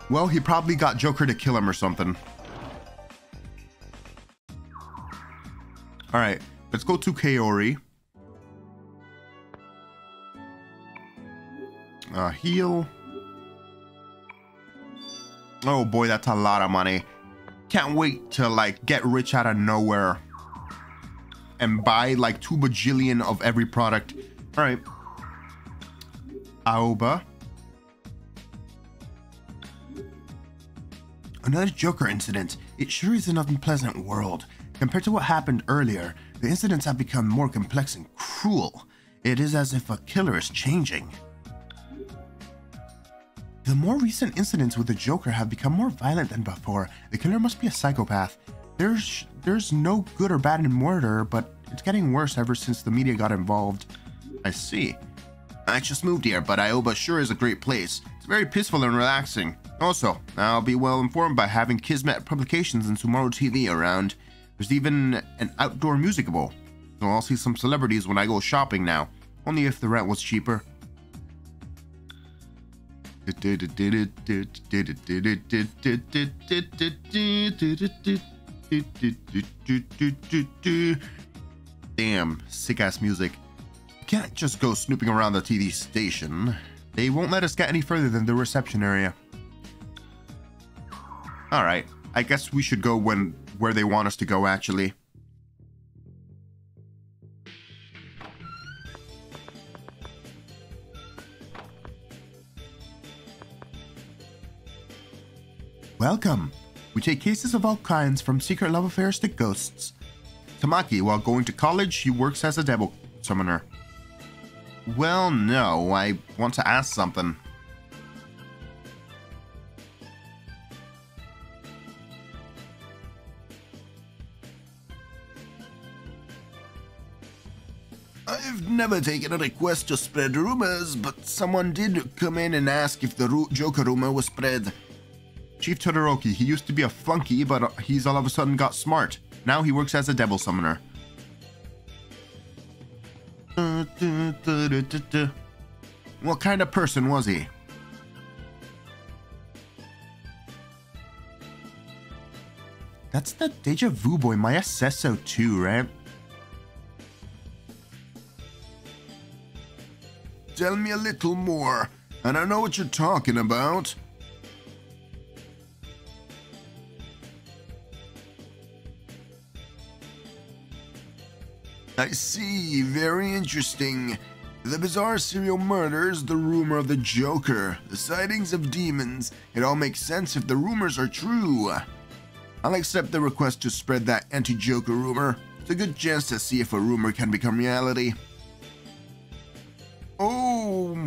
Well, he probably got Joker to kill him or something. Alright, let's go to Kaori. Heal. Oh boy, that's a lot of money. Can't wait to like get rich out of nowhere and buy like 2 bajillion of every product. All right, Aoba. Another Joker incident. It sure is an unpleasant world. Compared to what happened earlier, the incidents have become more complex and cruel. It is as if a killer is changing. The more recent incidents with the Joker have become more violent than before. The killer must be a psychopath. There's no good or bad in murder, but it's getting worse ever since the media got involved. I see. I just moved here, but Aoba sure is a great place. It's very peaceful and relaxing. Also, I'll be well informed by having Kismet Publications and Tomorrow TV around. There's even an outdoor music bowl. So I'll see some celebrities when I go shopping now. Only if the rent was cheaper. Damn, sick ass music. Can't just go snooping around the TV station. They won't let us get any further than the reception area. Alright, I guess we should go where they want us to go actually. Welcome. We take cases of all kinds, from secret love affairs to ghosts. Tamaki, while going to college, she works as a devil summoner. Well, no, I want to ask something. I've never taken a request to spread rumors, but someone did come in and ask if the Joker rumor was spread. Chief Todoroki, he used to be a flunky, but he's all of a sudden got smart. Now he works as a devil summoner. What kind of person was he? That's the deja vu boy. Maya says so too, right? Tell me a little more. I don't know what you're talking about. I see, very interesting. The bizarre serial murders, the rumor of the Joker, the sightings of demons, it all makes sense if the rumors are true. I'll accept the request to spread that anti-Joker rumor. It's a good chance to see if a rumor can become reality. Oh!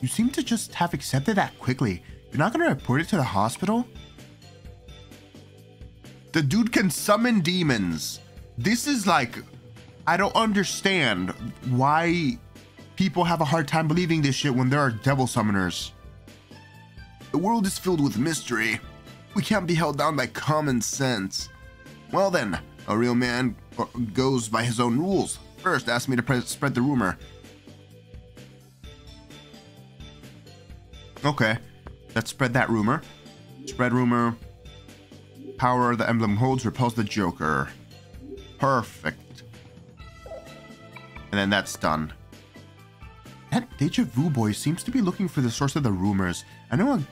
You seem to just have accepted that quickly. You're not gonna report it to the hospital? The dude can summon demons. This is like, I don't understand why people have a hard time believing this shit when there are devil summoners. The world is filled with mystery. We can't be held down by common sense. Well then, a real man goes by his own rules. First, ask me to spread the rumor. Okay, let's spread that rumor. Spread rumor. Power the emblem holds repels the Joker. Perfect. And then that's done. That deja vu boy seems to be looking for the source of the rumors. I know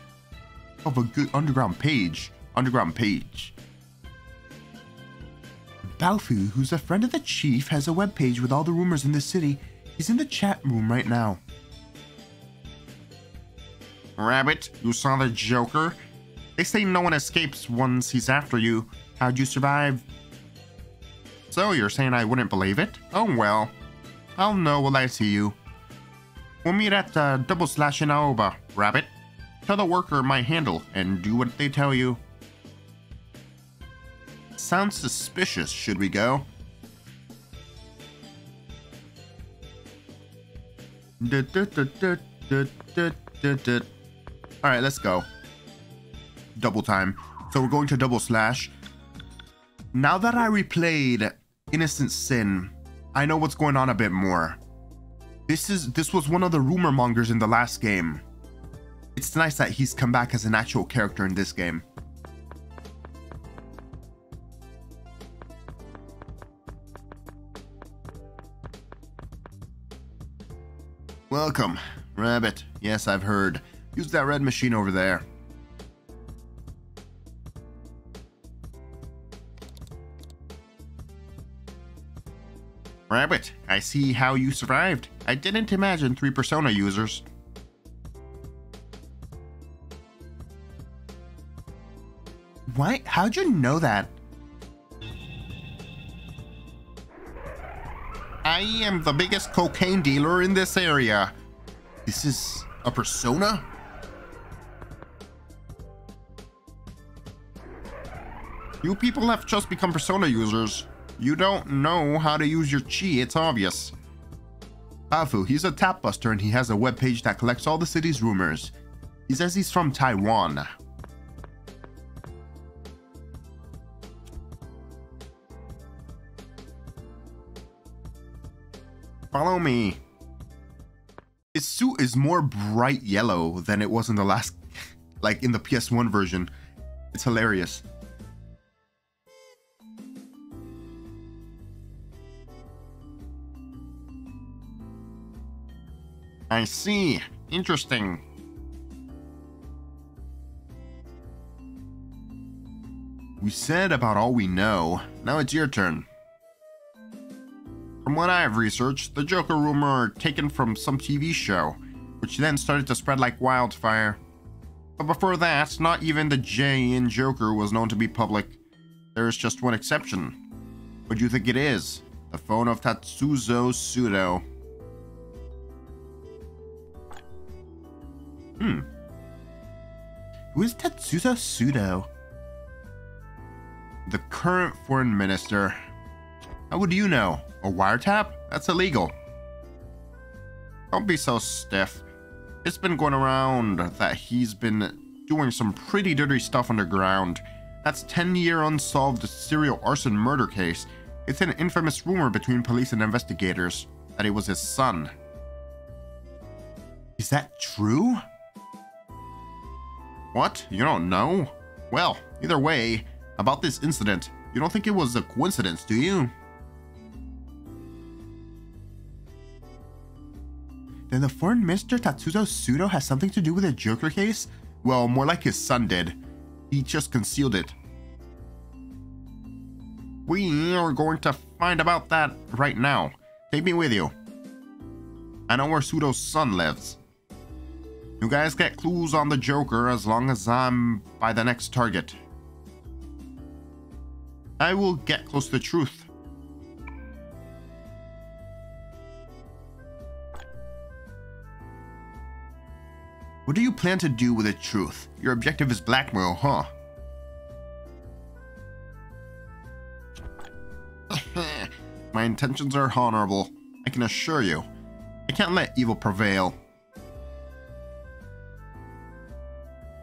of a good underground page. Baofu, who's a friend of the chief, has a webpage with all the rumors in the city. He's in the chat room right now. Rabbit, you saw the Joker? They say no one escapes once he's after you. How'd you survive? So you're saying I wouldn't believe it? Oh well. I'll know when I see you. We'll meet at Double Slash in Aoba, Rabbit. Tell the worker my handle and do what they tell you. Sounds suspicious. Should we go? All right, let's go. Double time. So we're going to double slash. Now that I replayed Innocent Sin, I know what's going on a bit more. This was one of the rumor mongers in the last game. It's nice that he's come back as an actual character in this game. Welcome, Rabbit. Yes, I've heard. Use that red machine over there. Rabbit, I see how you survived. I didn't imagine 3 Persona users. What? How'd you know that? I am the biggest cocaine dealer in this area. This is a Persona? You people have just become Persona users. You don't know how to use your chi, it's obvious. Afu, he's a tap buster and he has a webpage that collects all the city's rumors. He says he's from Taiwan. Follow me. His suit is more bright yellow than it was in the last, like in the PS1 version. It's hilarious. I see. Interesting. We said about all we know. Now it's your turn. From what I have researched, the Joker rumor taken from some TV show, which then started to spread like wildfire. But before that, not even the J in Joker was known to be public. There is just one exception. What do you think it is? The phone of Tatsuzou Sudou. Who is Tatsuzou Sudou? The current foreign minister. How would you know? A wiretap? That's illegal. Don't be so stiff. It's been going around that he's been doing some pretty dirty stuff underground. That's 10-year unsolved serial arson murder case. It's an infamous rumor between police and investigators that it was his son. Is that true? What? You don't know? Well, either way, about this incident, you don't think it was a coincidence, do you? Then the foreign minister Tatsuzou Sudou has something to do with the Joker case? Well, more like his son did. He just concealed it. We are going to find about that right now. Take me with you. I know where Sudo's son lives. You guys get clues on the Joker as long as I'm by the next target. I will get close to the truth. What do you plan to do with the truth? Your objective is blackmail, huh? My intentions are honorable, I can assure you. I can't let evil prevail.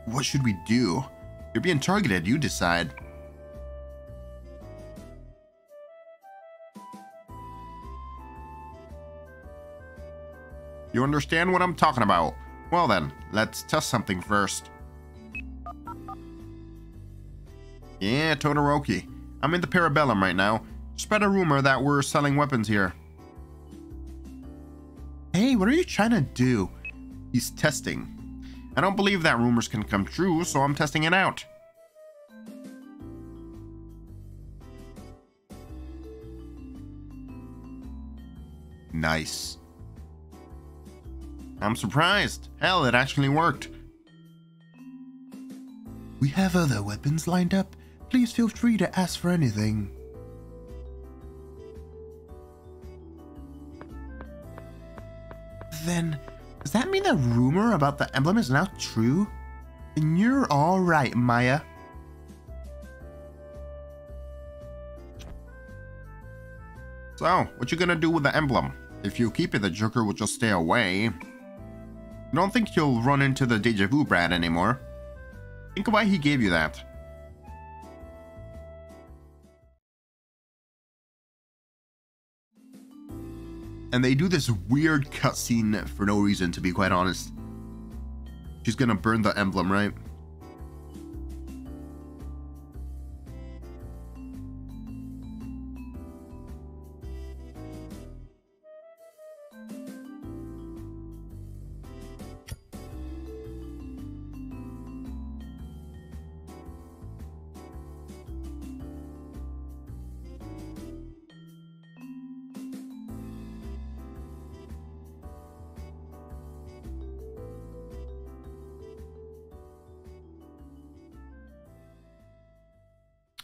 What should we do? You're being targeted, you decide. You understand what I'm talking about? Well then, let's test something first. Yeah, Todoroki. I'm in the Parabellum right now. Spread a rumor that we're selling weapons here. Hey, what are you trying to do? He's testing. I don't believe that rumors can come true, so I'm testing it out. Nice. I'm surprised. Hell, it actually worked. We have other weapons lined up. Please feel free to ask for anything. Then, does that mean the rumor about the emblem is now true? Then you're all right, Maya. So, what you gonna do with the emblem? If you keep it, the Joker will just stay away. I don't think you'll run into the Deja Vu Brad anymore. Think why he gave you that. And they do this weird cutscene for no reason, to be quite honest. She's gonna burn the emblem, right?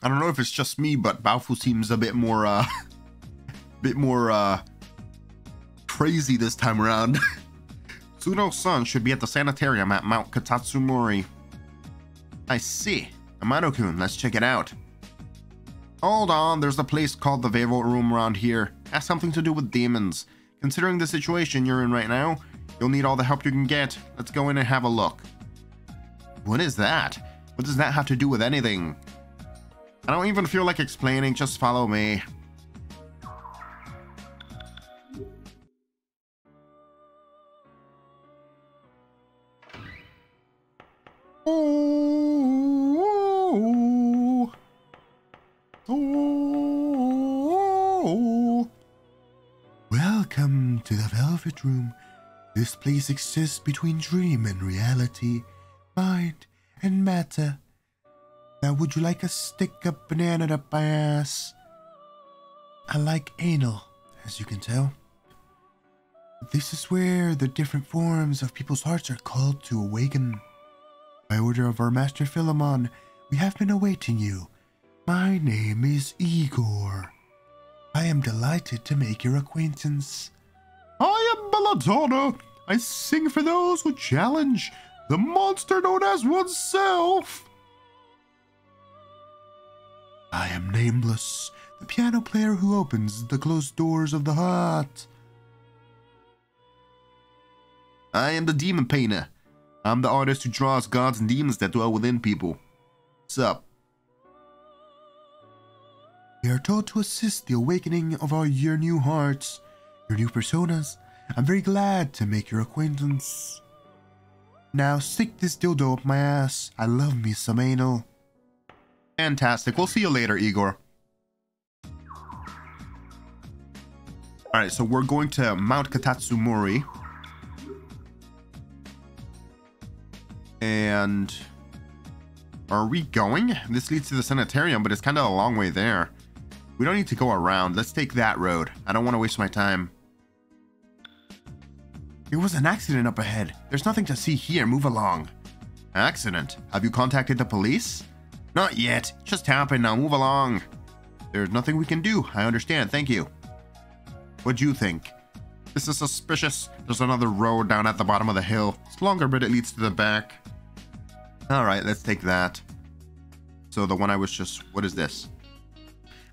I don't know if it's just me, but Baofu seems a bit more, crazy this time around. Tsuno-san should be at the sanitarium at Mt. Katatsumuri. I see. Amano-kun, let's check it out. Hold on, there's a place called the Veil Room around here. It has something to do with demons. Considering the situation you're in right now, you'll need all the help you can get. Let's go in and have a look. What is that? What does that have to do with anything? I don't even feel like explaining, just follow me. Welcome to the Velvet Room. This place exists between dream and reality, mind and matter. Now, would you like a stick up banana up my ass? I like anal, as you can tell. This is where the different forms of people's hearts are called to awaken. By order of our master Philemon, we have been awaiting you. My name is Igor. I am delighted to make your acquaintance. I am Belladonna. I sing for those who challenge the monster known as oneself. I am Nameless, the piano player who opens the closed doors of the heart. I am the Demon Painter. I'm the artist who draws gods and demons that dwell within people. What's up? We are told to assist the awakening of your new hearts, your new personas. I'm very glad to make your acquaintance. Now stick this dildo up my ass. I love me some anal. Fantastic. We'll see you later, Igor. Alright, so we're going to Mt. Katatsumuri. And... are we going? This leads to the sanitarium, but it's kind of a long way there. We don't need to go around. Let's take that road. I don't want to waste my time. There was an accident up ahead. There's nothing to see here. Move along. Accident? Have you contacted the police? Not yet. Just happened. Now move along. There's nothing we can do. I understand. Thank you. What do you think? This is suspicious. There's another road down at the bottom of the hill. It's longer, but it leads to the back. All right, let's take that. So the one I was just... what is this?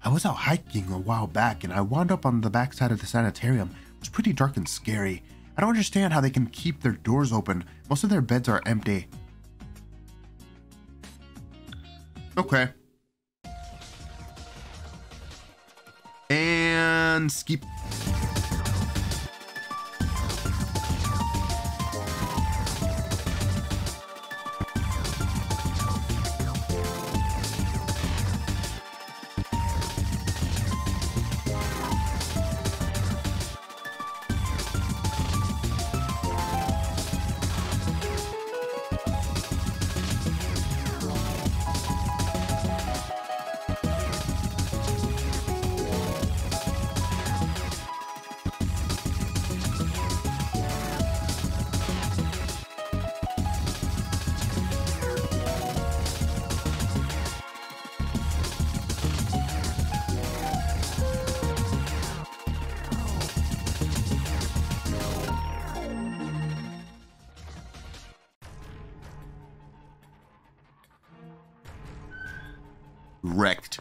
I was out hiking a while back, and I wound up on the backside of the sanitarium. It's pretty dark and scary. I don't understand how they can keep their doors open. Most of their beds are empty. Okay. And skip. Wrecked.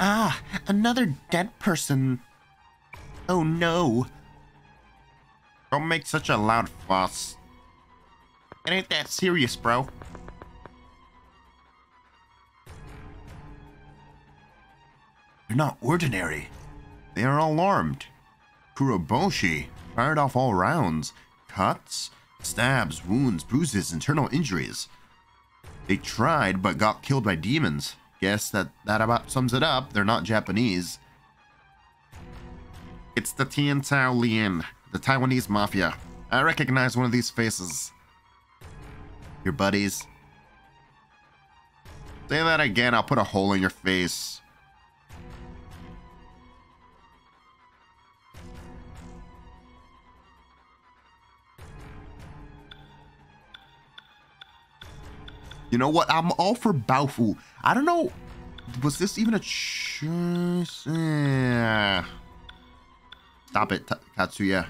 Ah, another dead person. Oh no. Don't make such a loud fuss. It ain't that serious, bro. They're not ordinary. They are alarmed. Kuroboshi fired off all rounds. Cuts, stabs, wounds, bruises, internal injuries. They tried but got killed by demons. Guess that about sums it up. They're not Japanese. It's the Tian Tao Lian, the Taiwanese Mafia. I recognize one of these faces. Your buddies. Say that again, I'll put a hole in your face. You know what? I'm all for Baofu. I don't know. Was this even a choice? Yeah. Stop it, Katsuya.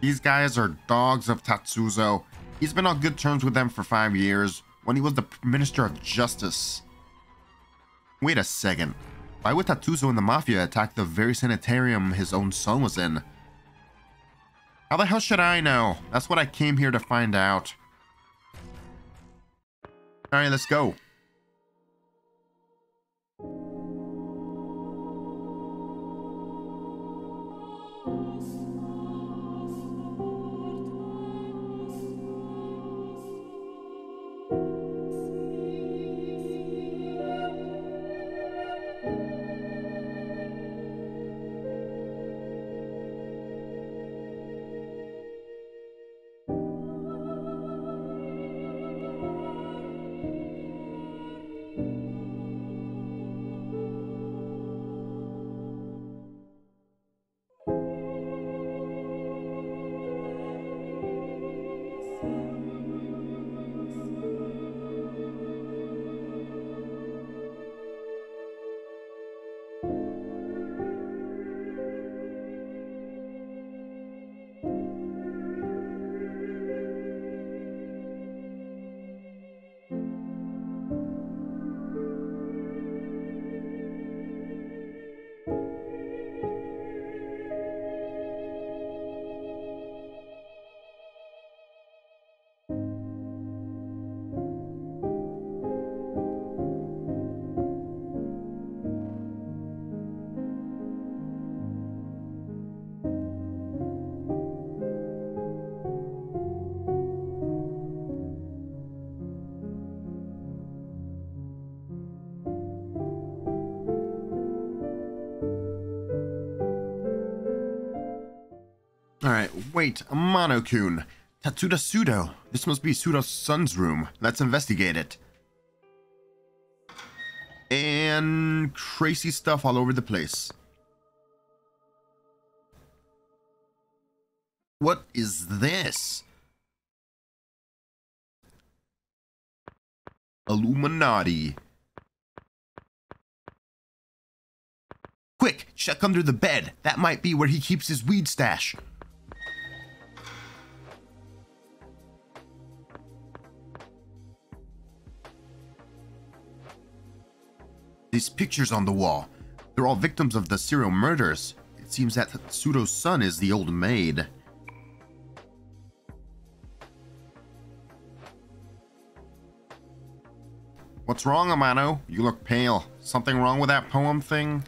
These guys are dogs of Tatsuzou. He's been on good terms with them for 5 years when he was the Minister of Justice. Wait a second. Why would Tatsuzou and the Mafia attack the very sanitarium his own son was in? How the hell should I know? That's what I came here to find out. Alright, let's go. Wait, Amano-kun. Tatsuya Suou. This must be Sudo's son's room. Let's investigate it. And crazy stuff all over the place. What is this? Illuminati. Quick, check under the bed. That might be where he keeps his weed stash. These pictures on the wall, they're all victims of the serial murders. It seems that Sudo's son is the old maid. What's wrong, Amano? You look pale. Something wrong with that poem thing?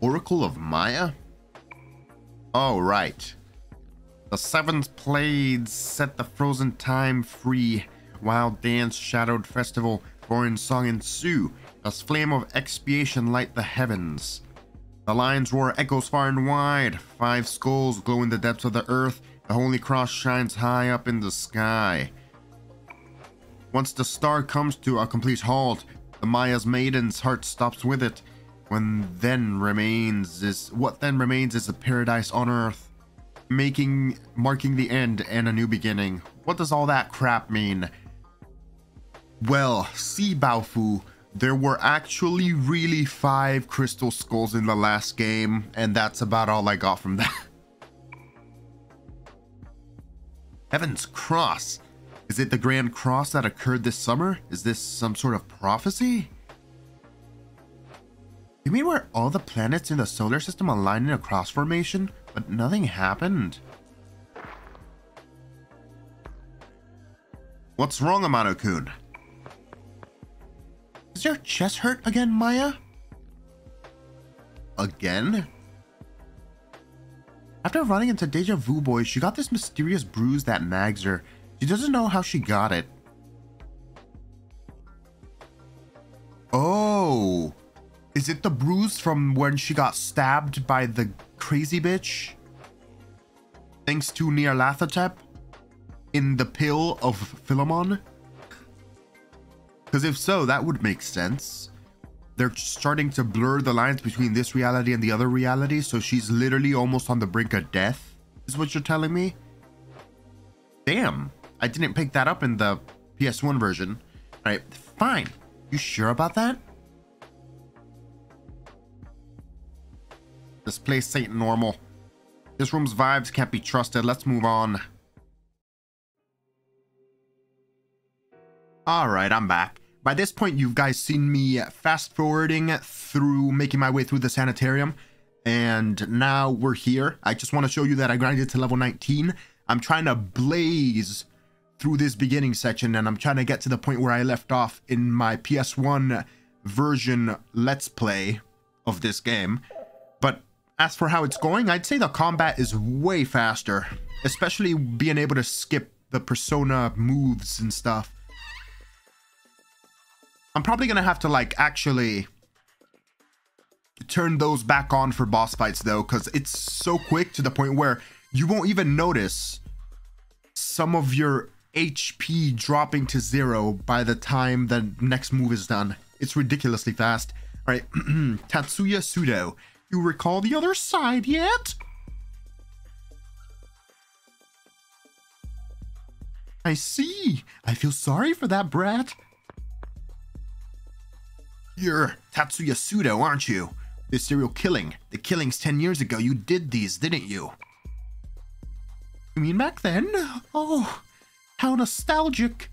Oracle of Maya? Oh, right. The seven blades set the frozen time free. Wild dance, shadowed festival, foreign song ensue. A flame of expiation light the heavens. The lion's roar echoes far and wide. 5 skulls glow in the depths of the earth. The holy cross shines high up in the sky. Once the star comes to a complete halt, the Maya's maiden's heart stops with it. What then remains is a paradise on earth, marking the end and a new beginning. What does all that crap mean? Well, see, Baofu, there were actually really 5 crystal skulls in the last game, and that's about all I got from that. Heaven's Cross. Is it the Grand Cross that occurred this summer? Is this some sort of prophecy? You mean where all the planets in the solar system aligned in a cross formation, but nothing happened? What's wrong, Amano-kun? Does your chest hurt again, Maya? Again? After running into Deja Vu Boy, she got this mysterious bruise that nags her. She doesn't know how she got it. Oh, is it the bruise from when she got stabbed by the crazy bitch? Thanks to Nyarlathotep in the pill of Philemon? Because if so, that would make sense. They're starting to blur the lines between this reality and the other reality, so she's literally almost on the brink of death, is what you're telling me? Damn, I didn't pick that up in the PS1 version. All right, fine. You sure about that? This place ain't normal. This room's vibes can't be trusted. Let's move on. All right, I'm back. By this point, you've guys seen me fast forwarding through, making my way through the sanitarium. And now we're here. I just want to show you that I grinded to level 19. I'm trying to blaze through this beginning section, and I'm trying to get to the point where I left off in my PS1 version Let's Play of this game. But as for how it's going, I'd say the combat is way faster, especially being able to skip the Persona moves and stuff. I'm probably going to have to, like, actually turn those back on for boss fights, though, because it's so quick to the point where you won't even notice some of your HP dropping to zero by the time the next move is done. It's ridiculously fast. All right, Tatsuya Suou. You recall the other side yet? I see. I feel sorry for that brat. You're Tatsuya Sudou, aren't you? The serial killing. The killings 10 years ago. You did these, didn't you? You mean back then? Oh, how nostalgic.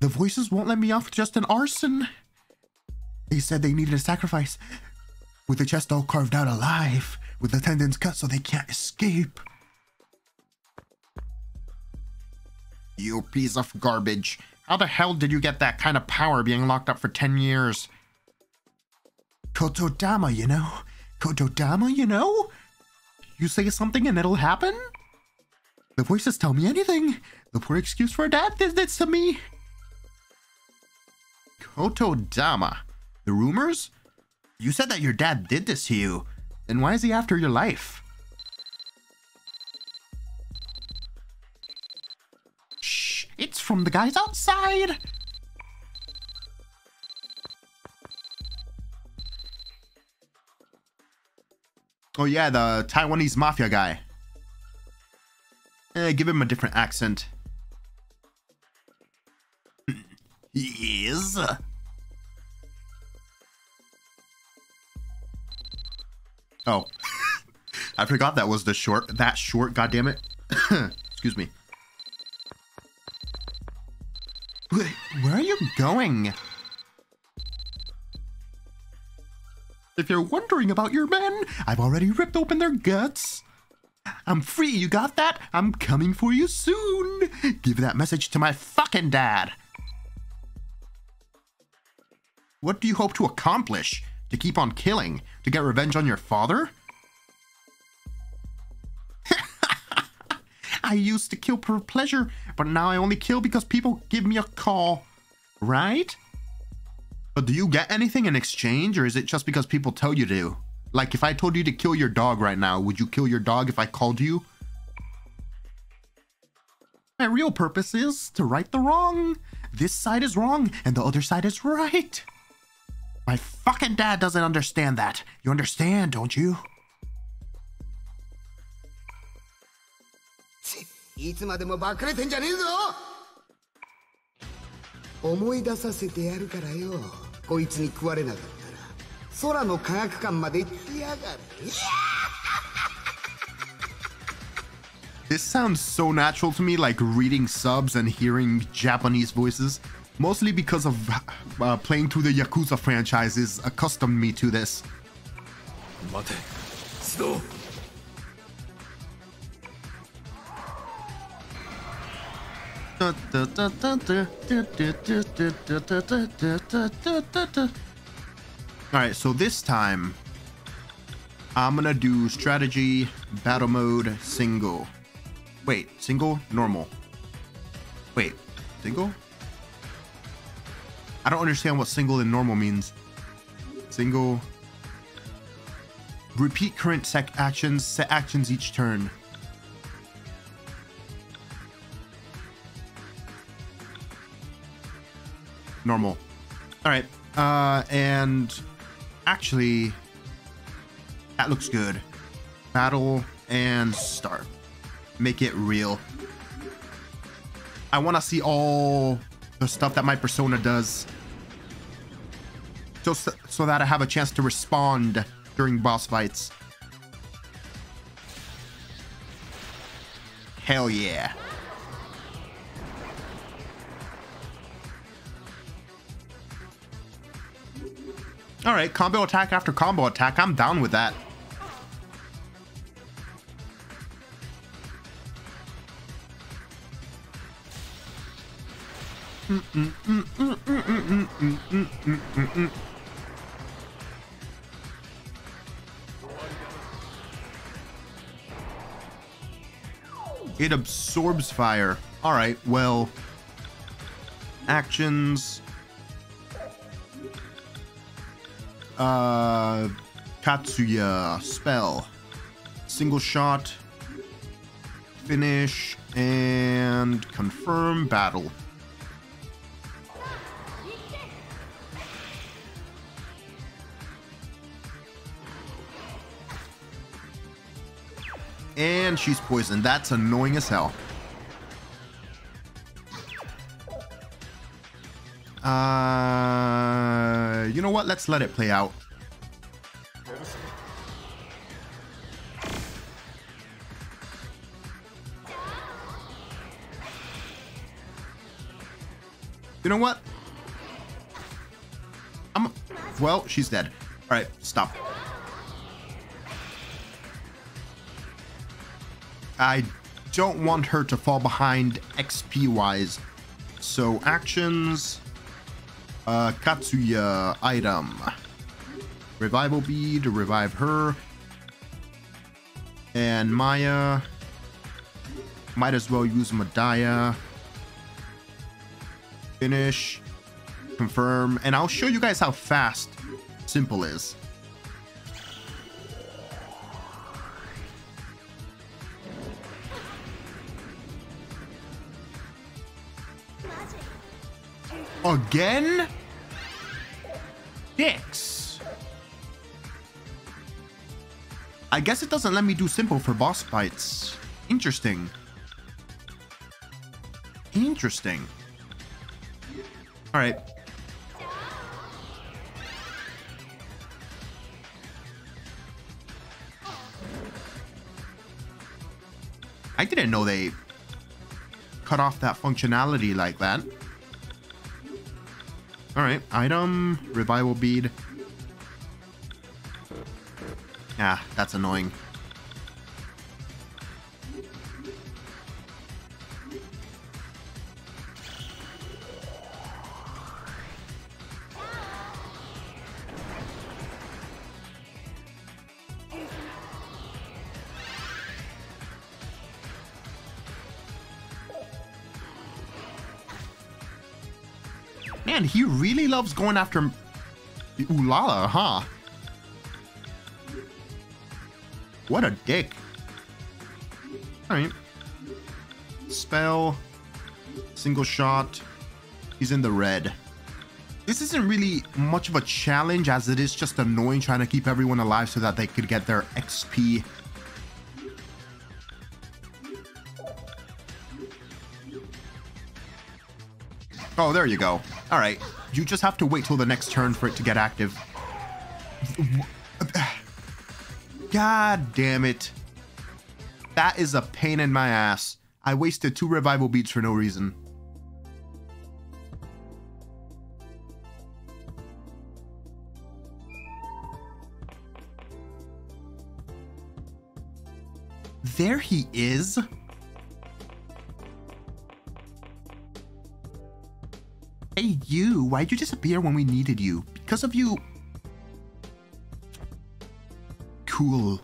The voices won't let me off just an arson. They said they needed a sacrifice. With the chest all carved out alive. With the tendons cut so they can't escape. You piece of garbage. How the hell did you get that kind of power being locked up for 10 years? Kododama, you know? Kododama, you know? You say something and it'll happen? The voices tell me anything. The poor excuse for death is this to me. Kododama. The rumors? You said that your dad did this to you. Then why is he after your life? Shh, it's from the guys outside. Oh yeah, the Taiwanese Mafia guy. Give him a different accent. He is. Oh, I forgot that was the short. That short. God damn it. Excuse me. Where are you going? If you're wondering about your men, I've already ripped open their guts. I'm free, you got that? I'm coming for you soon. Give that message to my fucking dad. What do you hope to accomplish? To keep on killing? To get revenge on your father? I used to kill for pleasure, but now I only kill because people give me a call. Right? But do you get anything in exchange, or is it just because people tell you to? Like, if I told you to kill your dog right now, would you kill your dog if I called you? My real purpose is to right the wrong. This side is wrong, and the other side is right. My fucking dad doesn't understand that. You understand, don't you? This sounds so natural to me, like reading subs and hearing Japanese voices, mostly because of playing through the Yakuza franchises accustomed me to this. Alright, so this time I'm gonna do strategy, battle mode, single. Wait, single, normal. Wait, single? I don't understand what single and normal means. Single. Repeat current actions, set actions each turn. Normal. All right, and actually, that looks good. Battle and start. Make it real. I want to see all the stuff that my persona does, just so that I have a chance to respond during boss fights. Hell yeah. All right, combo attack after combo attack. I'm down with that. It absorbs fire. All right, well, actions. Katsuya spell, single shot, finish, and confirm battle. And she's poisoned. That's annoying as hell. You know what? Let's let it play out. You know what? Well, she's dead. All right, stop. I don't want her to fall behind XP-wise. So actions, Katsuya item, revival bead to revive her, and Maya. Might as well use Madaya. Finish, confirm, and I'll show you guys how fast simple is. Again? Dicks. I guess it doesn't let me do simple for boss fights. Interesting. Interesting. All right. I didn't know they cut off that functionality like that. All right, item, revival bead. Ah, that's annoying. Man, he really loves going after Ulala, huh? What a dick. All right. Spell. Single shot. He's in the red. This isn't really much of a challenge as it is just annoying trying to keep everyone alive so that they could get their XP. Oh, there you go. All right, you just have to wait till the next turn for it to get active. God damn it. That is a pain in my ass. I wasted 2 revival beats for no reason. There he is. Hey, you. Why'd you disappear when we needed you? Because of you. Cool.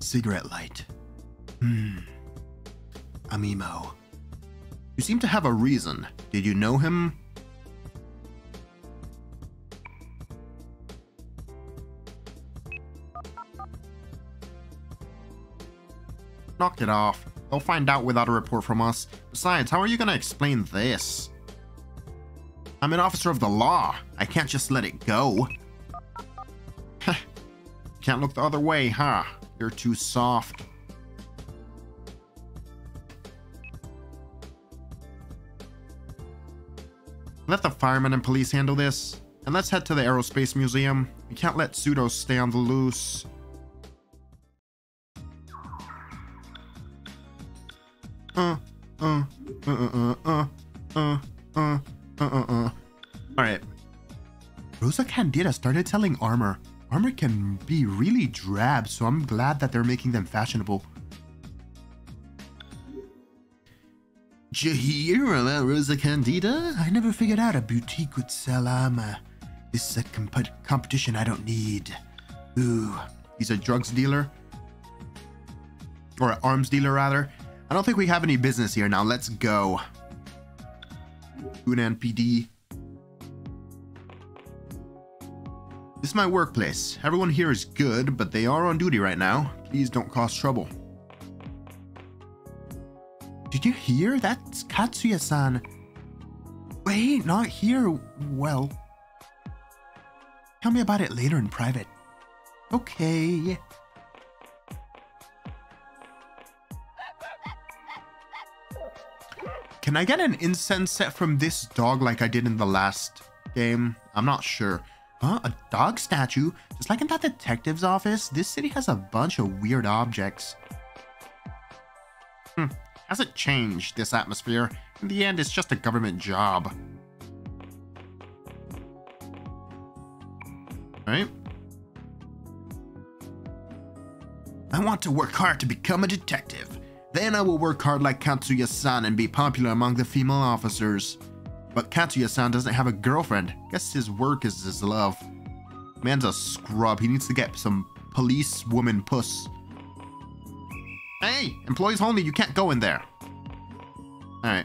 Cigarette light. Amimo. You seem to have a reason. Did you know him? Knock it off. They'll find out without a report from us. Besides, how are you going to explain this? I'm an officer of the law. I can't just let it go. Can't look the other way, huh? You're too soft. Let the firemen and police handle this. And let's head to the Aerospace Museum. We can't let Sudou stay on the loose. Alright. Rosa Candida started selling armor. Armor can be really drab, so I'm glad that they're making them fashionable. Did you hear about Rosa Candida? I never figured out a boutique would sell armor. This is a competition I don't need. Ooh, he's a drugs dealer. Or an arms dealer, rather. I don't think we have any business here now. Let's go. Hunan PD. This is my workplace. Everyone here is good, but they are on duty right now. Please don't cause trouble. Did you hear? That's Katsuya-san. Wait, not here. Well, tell me about it later in private. Okay. Can I get an incense set from this dog like I did in the last game? I'm not sure. Huh? A dog statue? Just like in that detective's office, this city has a bunch of weird objects. Hasn't changed, this atmosphere. In the end, it's just a government job. Right? I want to work hard to become a detective. Then I will work hard like Katsuya-san and be popular among the female officers. But Katsuya-san doesn't have a girlfriend. Guess his work is his love. Man's a scrub. He needs to get some police woman puss. Hey! Employees only, you can't go in there. Alright.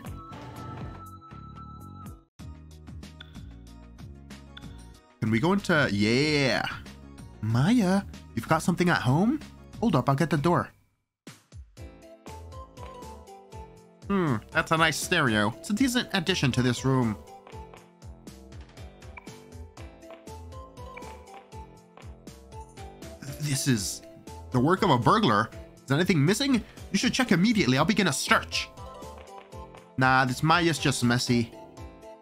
Can we go into... Yeah! Maya, you've got something at home? Hold up, I'll get the door. That's a nice stereo. It's a decent addition to this room. This is the work of a burglar. Is there anything missing? You should check immediately. I'll begin a search. Nah, this Maya's just messy.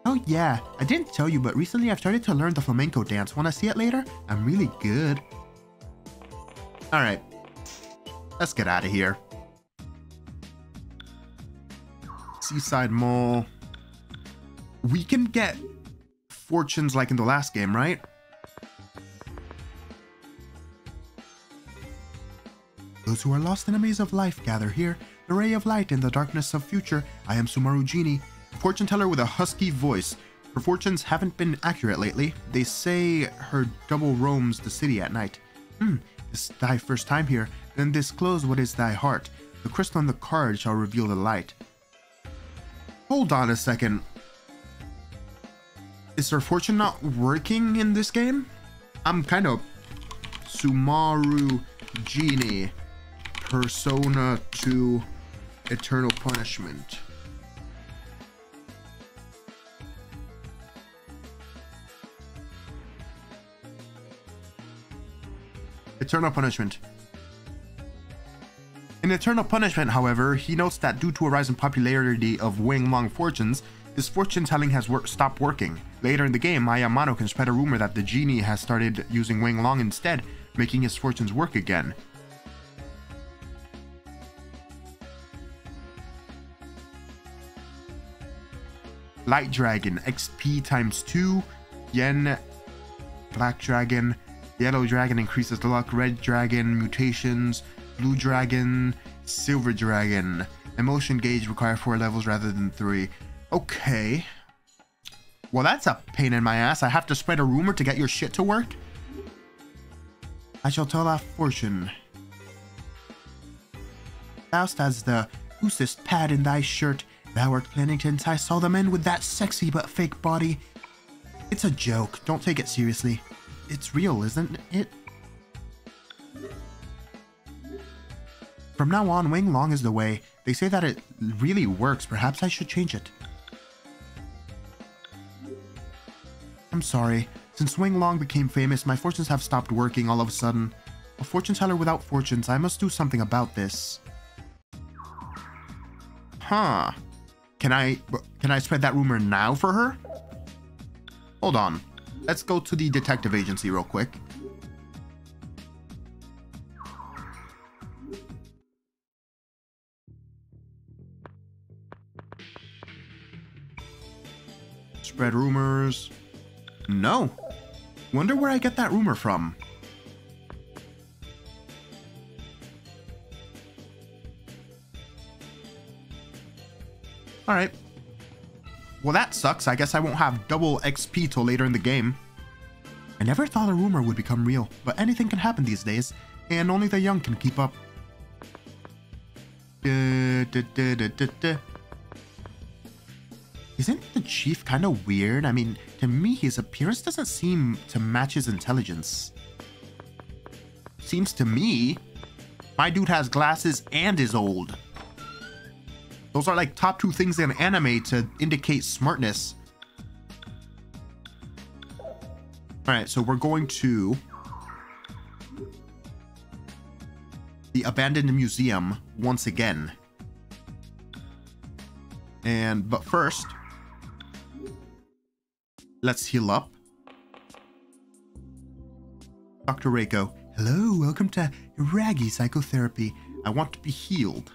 Oh yeah, I didn't tell you, but recently I've started to learn the flamenco dance. Wanna see it later? I'm really good. Alright. Let's get out of here. Seaside Mall. We can get fortunes like in the last game, right? Those who are lost in a maze of life gather here. The ray of light in the darkness of future. I am Sumaru Genie, fortune teller with a husky voice. Her fortunes haven't been accurate lately. They say her double roams the city at night. This is thy first time here. Then disclose what is thy heart. The crystal on the card shall reveal the light. Hold on a second. Is her fortune not working in this game? I'm kind of... Sumaru Genie. Persona 2 Eternal Punishment. Eternal Punishment. In Eternal Punishment, however, he notes that due to a rise in popularity of Wing-Long fortunes, this fortune-telling has stopped working. Later in the game, Maya Amano can spread a rumor that the genie has started using Wing-Long instead, making his fortunes work again. Light Dragon, XP times 2 yen. Black Dragon, Yellow Dragon increases the luck. Red Dragon, mutations. Blue Dragon, Silver Dragon. Emotion gauge require 4 levels rather than 3. Okay. Well, that's a pain in my ass. I have to spread a rumor to get your shit to work? I shall tell our fortune. Thou hast the loosest pad in thy shirt. Thou art planning to entice all the men with that sexy but fake body. It's a joke. Don't take it seriously. It's real, isn't it? From now on, Wing Long is the way. They say that it really works. Perhaps I should change it. I'm sorry. Since Wing Long became famous, my fortunes have stopped working all of a sudden. A fortune teller without fortunes, I must do something about this. Huh. Can I spread that rumor now for her? Hold on. Let's go to the detective agency real quick. Spread rumors. No. Wonder where I get that rumor from. Alright. Well, that sucks. I guess I won't have double XP till later in the game. I never thought a rumor would become real, but anything can happen these days, and only the young can keep up. Isn't the chief kind of weird? I mean, to me, his appearance doesn't seem to match his intelligence. Seems to me, my dude has glasses and is old. Those are like top 2 things in anime to indicate smartness. Alright, so we're going to the abandoned museum once again. But first, let's heal up. Dr. Reiko, hello, welcome to Hiragi Psychotherapy. I want to be healed.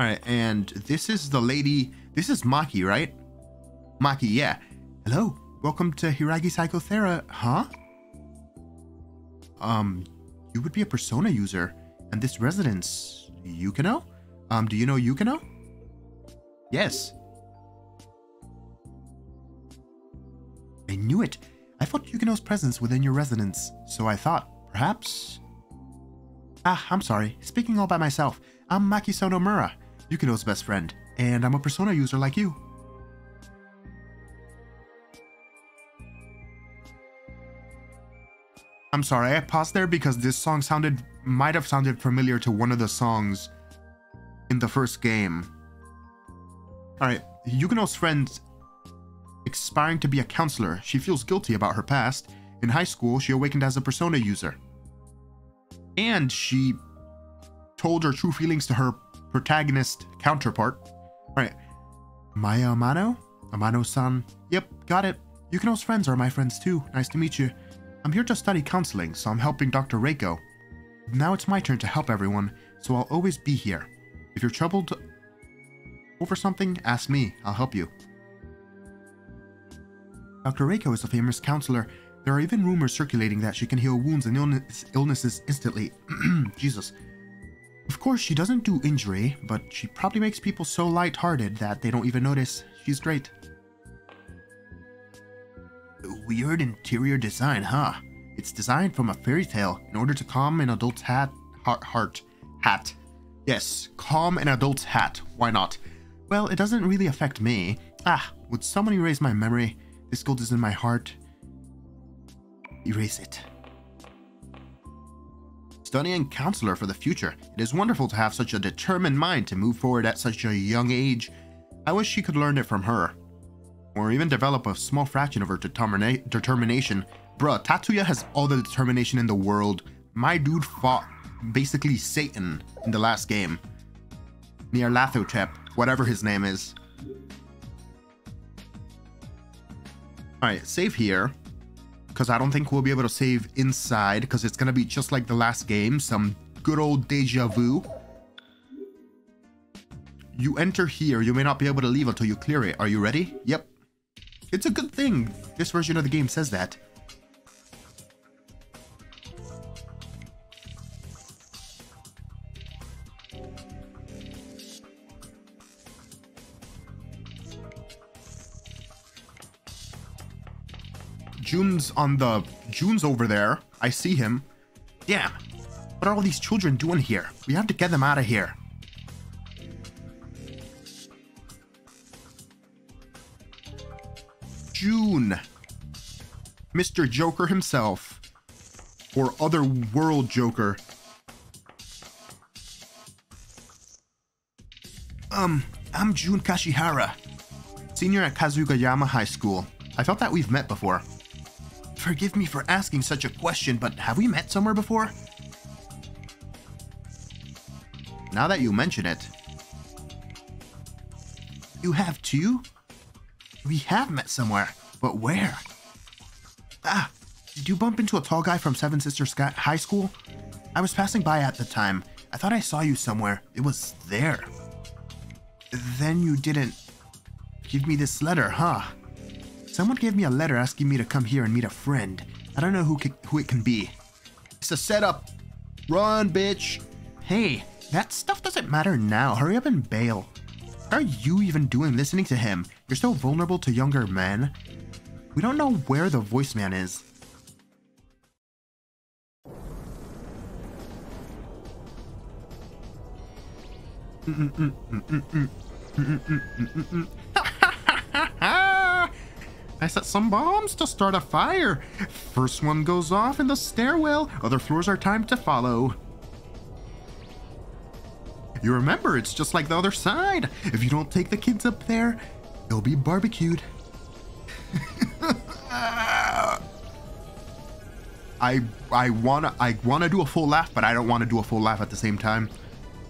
Alright, and this is the lady, this is Maki, right? Maki, yeah. Hello, welcome to Hiragi Psychotherapy, huh? You would be a Persona user. And this residence, Yukino? Do you know Yukino? Yes. I knew it. I felt Yukino's presence within your residence, so I thought, perhaps... Ah, I'm sorry. Speaking all by myself. I'm Maki Sonomura, Yukino's best friend, and I'm a Persona user like you. I'm sorry, I paused there because this song might have sounded familiar to one of the songs in the first game. Alright, Yukino's friend's expiring to be a counselor. She feels guilty about her past. In high school, she awakened as a Persona user. And she told her true feelings to her protagonist counterpart. Alright, Maya Amano? Amano-san? Yep, got it. Yukino's friends are my friends too. Nice to meet you. I'm here to study counseling, so I'm helping Dr. Reiko. Now it's my turn to help everyone, so I'll always be here. If you're troubled over something, ask me. I'll help you. Dr. Reiko is a famous counselor. There are even rumors circulating that she can heal wounds and illnesses instantly. Jesus. Of course, she doesn't do injury, but she probably makes people so lighthearted that they don't even notice. She's great. Weird interior design, huh? It's designed from a fairy tale in order to calm an adult's heart. Yes, calm an adult's hat. Why not? Well, it doesn't really affect me. Ah, would someone erase my memory? This gold is in my heart. Erase it. Studying counselor for the future. It is wonderful to have such a determined mind to move forward at such a young age. I wish she could learn it from her. Or even develop a small fraction of her determination. Bruh, Tatsuya has all the determination in the world. My dude fought basically Satan in the last game. Near Lathotep, whatever his name is. Alright, save here. Because I don't think we'll be able to save inside. Because it's going to be just like the last game. Some good old deja vu. You enter here. You may not be able to leave until you clear it. Are you ready? Yep. It's a good thing this version of the game says that. June's over there. I see him. Damn. What are all these children doing here? We have to get them out of here. June. Mr. Joker himself. Or Otherworld Joker. I'm June Kashihara, senior at Kazugayama High School. I felt that we've met before. Forgive me for asking such a question, but have we met somewhere before? Now that you mention it. You have too? We have met somewhere, but where? Ah, did you bump into a tall guy from Seven Sisters High School? I was passing by at the time. I thought I saw you somewhere. It was there. Then you didn't give me this letter, huh? Someone gave me a letter asking me to come here and meet a friend. I don't know who it can be. It's a setup. Run, bitch. Hey, that stuff doesn't matter now. Hurry up and bail. What are you even doing listening to him? You're so vulnerable to younger men. We don't know where the voice man is. I set some bombs to start a fire. First one goes off in the stairwell. Other floors are timed to follow. You remember, it's just like the other side. If you don't take the kids up there, they'll be barbecued. I wanna do a full laugh, but I don't wanna do a full laugh at the same time.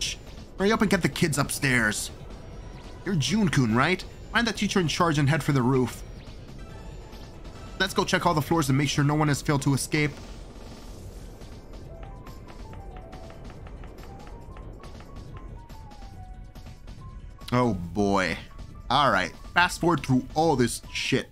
Shh. Hurry up and get the kids upstairs. You're June-kun, right? Find that teacher in charge and head for the roof. Let's go check all the floors and make sure no one has failed to escape. Oh boy. Alright, fast forward through all this shit.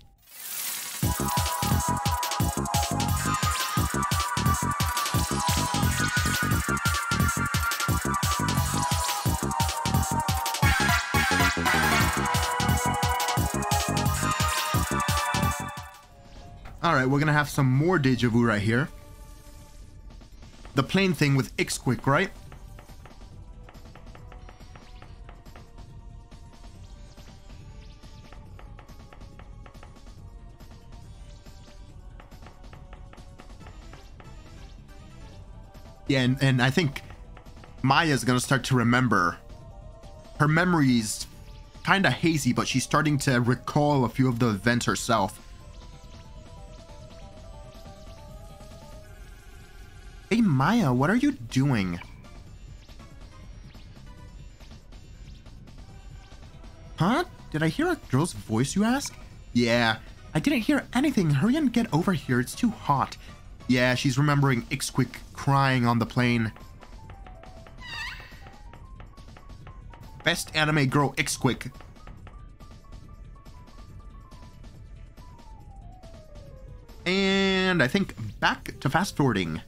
Alright, we're gonna have some more deja vu right here. The plane thing with Ixquick, right? Yeah, and I think Maya's gonna start to remember. Her memory's kinda hazy, but she's starting to recall a few of the events herself. Hey Maya, what are you doing? Huh? Did I hear a girl's voice, you ask? Yeah, I didn't hear anything. Hurry and get over here, it's too hot. Yeah, she's remembering Ixquick crying on the plane. Best anime girl Ixquick. And I think back to fast forwarding.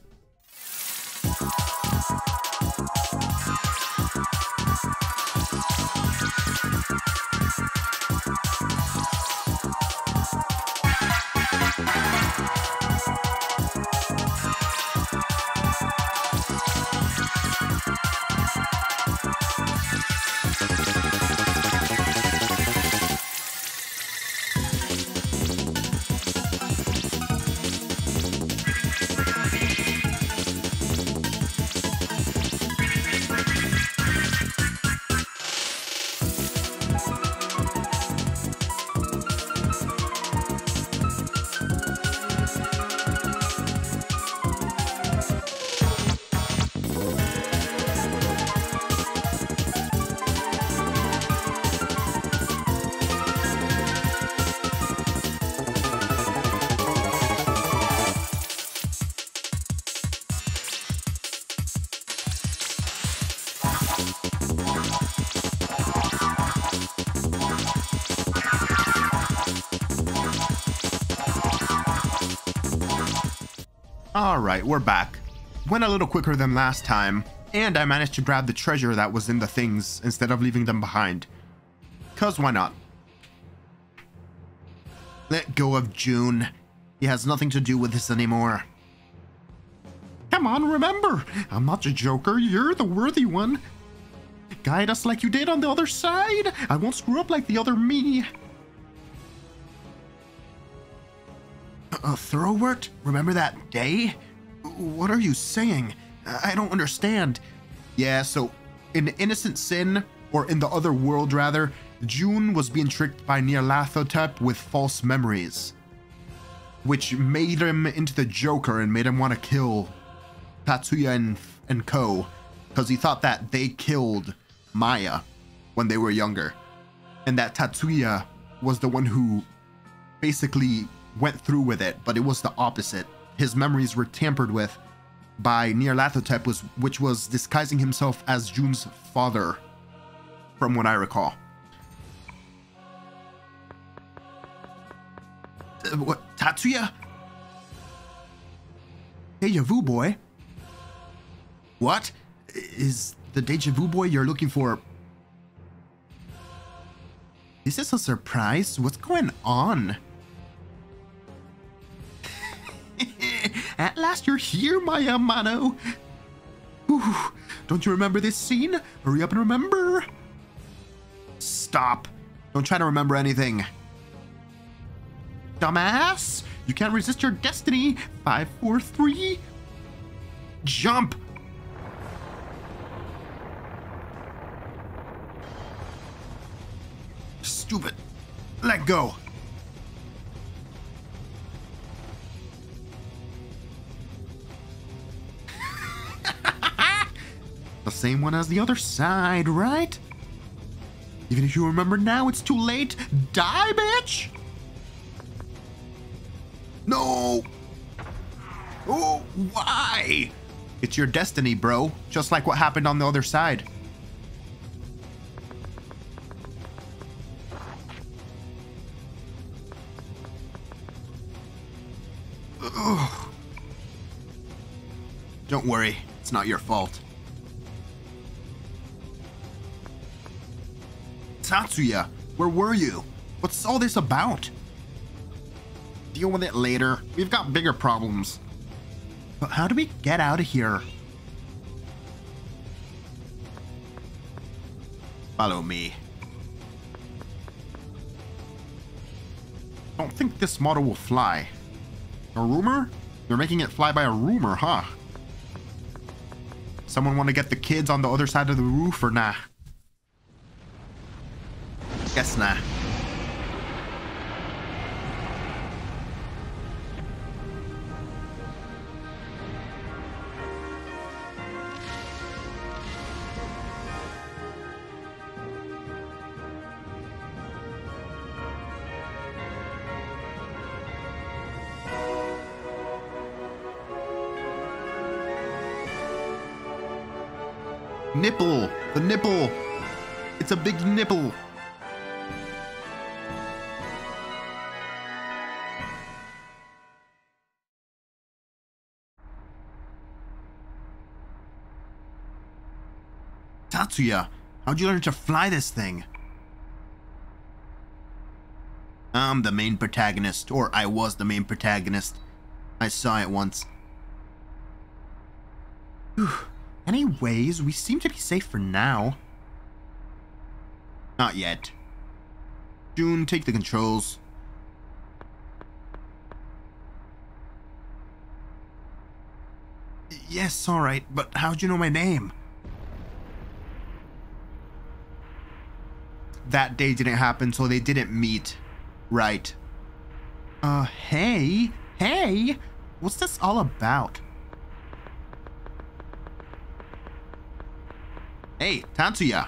Alright, we're back. Went a little quicker than last time, and I managed to grab the treasure that was in the things instead of leaving them behind. 'Cause why not? Let go of June. He has nothing to do with this anymore. Come on, remember! I'm not the Joker, you're the worthy one. Guide us like you did on the other side! I won't screw up like the other me! Throwwort? Remember that day? What are you saying? I don't understand. Yeah, so in Innocent Sin, or in the other world rather, June was being tricked by Nyarlathotep with false memories, which made him into the Joker and made him want to kill Tatsuya and co, because he thought that they killed Maya when they were younger, and that Tatsuya was the one who basically went through with it, but it was the opposite. His memories were tampered with by Nyarlathotep, which was disguising himself as June's father, from what I recall. What? Tatsuya? Deja vu boy? What? Is the deja vu boy you're looking for? Is this a surprise? What's going on? At last you're here, Maya Amano. Ooh, don't you remember this scene? Hurry up and remember. Stop. Don't try to remember anything. Dumbass! You can't resist your destiny! 5, 4, 3... Jump! Stupid. Let go. The same one as the other side, right? Even if you remember now, it's too late. Die, bitch! No! Oh, why? It's your destiny, bro. Just like what happened on the other side. Ugh. Don't worry, it's not your fault. Tatsuya, where were you? What's all this about? Deal with it later. We've got bigger problems. But how do we get out of here? Follow me. Don't think this model will fly. A rumor? You're making it fly by a rumor, huh? Someone want to get the kids on the other side of the roof or nah? Guess nah. Nipple! The nipple! It's a big nipple! Tatsuya, how'd you learn to fly this thing? I'm the main protagonist, or I was the main protagonist. I saw it once. Whew. Anyways, we seem to be safe for now. Not yet. June, take the controls. Yes, alright, but how'd you know my name? That day didn't happen, so they didn't meet. Right. Hey? Hey! What's this all about? Hey, Tatsuya.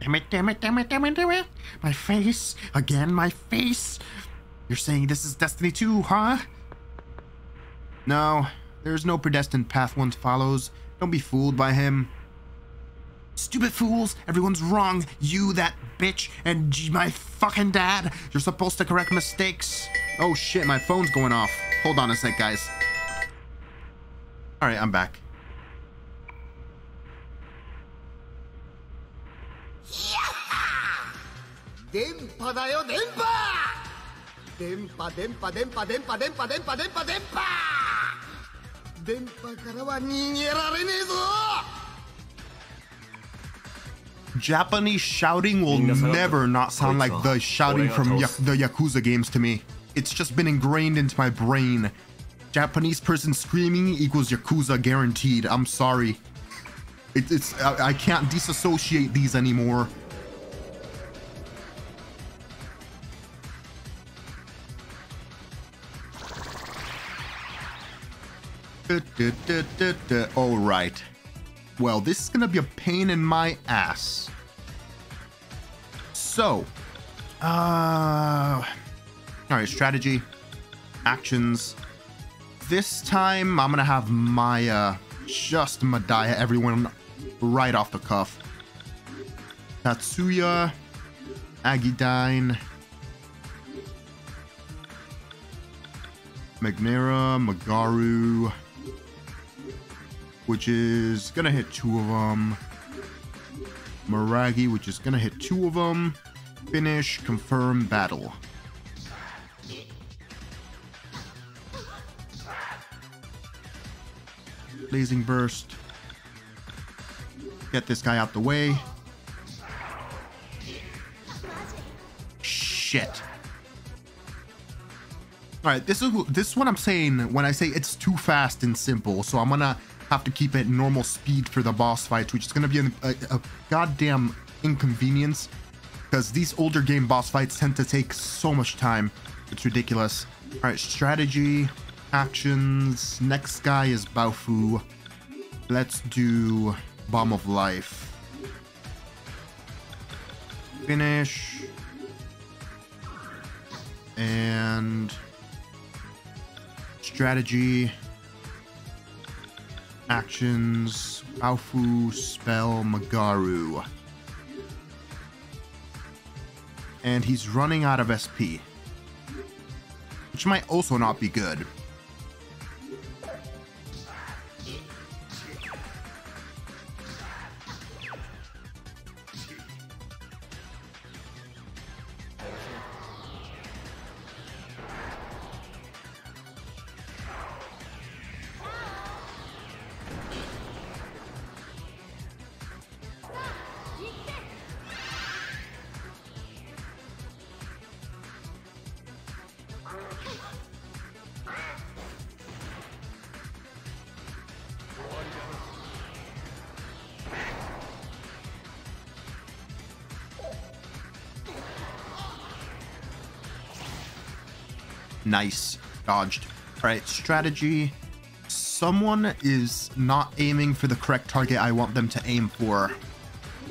Damn it, damn it, damn it, damn it, damn it. My face. Again, my face. You're saying this is Destiny 2, huh? No, there's no predestined path one follows. Don't be fooled by him. Stupid fools, everyone's wrong. You, that bitch, and my fucking dad. You're supposed to correct mistakes. Oh shit, my phone's going off. Hold on a sec, guys. All right, I'm back. Denpa da yo, denpa! Denpa, denpa, denpa, denpa, denpa, denpa, denpa, denpa! Denpa kara wa nigerarene zo! Japanese shouting will never not sound like the shouting from the Yakuza games to me. It's just been ingrained into my brain. Japanese person screaming equals Yakuza guaranteed. I'm sorry. I can't disassociate these anymore. All right. Well, this is gonna be a pain in my ass. So, all right, strategy, actions. This time I'm gonna have Maya just Madaya everyone right off the cuff. Tatsuya, Agidine, Magnera, Magaru, which is gonna hit two of them. Maragi, which is gonna hit two of them. Finish, confirm, battle. Blazing burst. Get this guy out the way. Shit. All right, this is what I'm saying when I say it's too fast and simple. So I'm gonna have to keep it normal speed for the boss fights, which is going to be a goddamn inconvenience because these older game boss fights tend to take so much time. It's ridiculous. All right, strategy, actions. Next guy is Baofu. Let's do Bomb of Life. Finish. And strategy. Actions, Baofu, spell, Magaru. And he's running out of SP, which might also not be good. Nice, dodged. All right, strategy. Someone is not aiming for the correct target I want them to aim for.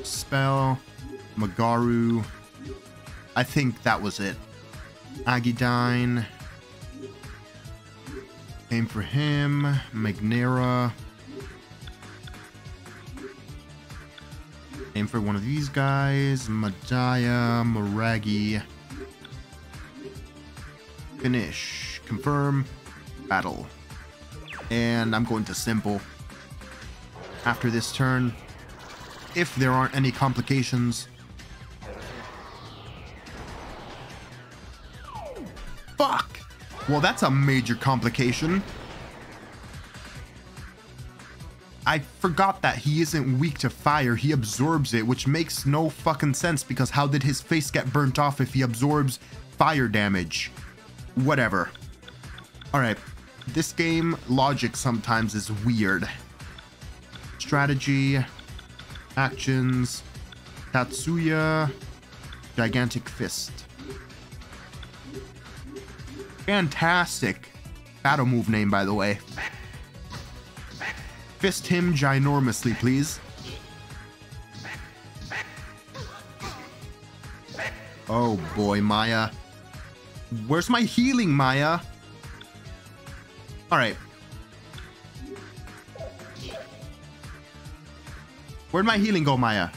Spell, Magaru. I think that was it. Agidine. Aim for him. Magnera. Aim for one of these guys. Madaya, Maragi. Finish, confirm, battle. And I'm going to simple. After this turn, if there aren't any complications. Fuck! Well, that's a major complication. I forgot that he isn't weak to fire, he absorbs it, which makes no fucking sense because how did his face get burnt off if he absorbs fire damage? Whatever. All right, this game logic sometimes is weird. Strategy, actions, Tatsuya, gigantic fist. Fantastic battle move name, by the way. Fist him ginormously, please. Oh boy, Maya. Where's my healing, Maya? All right. Where'd my healing go, Maya?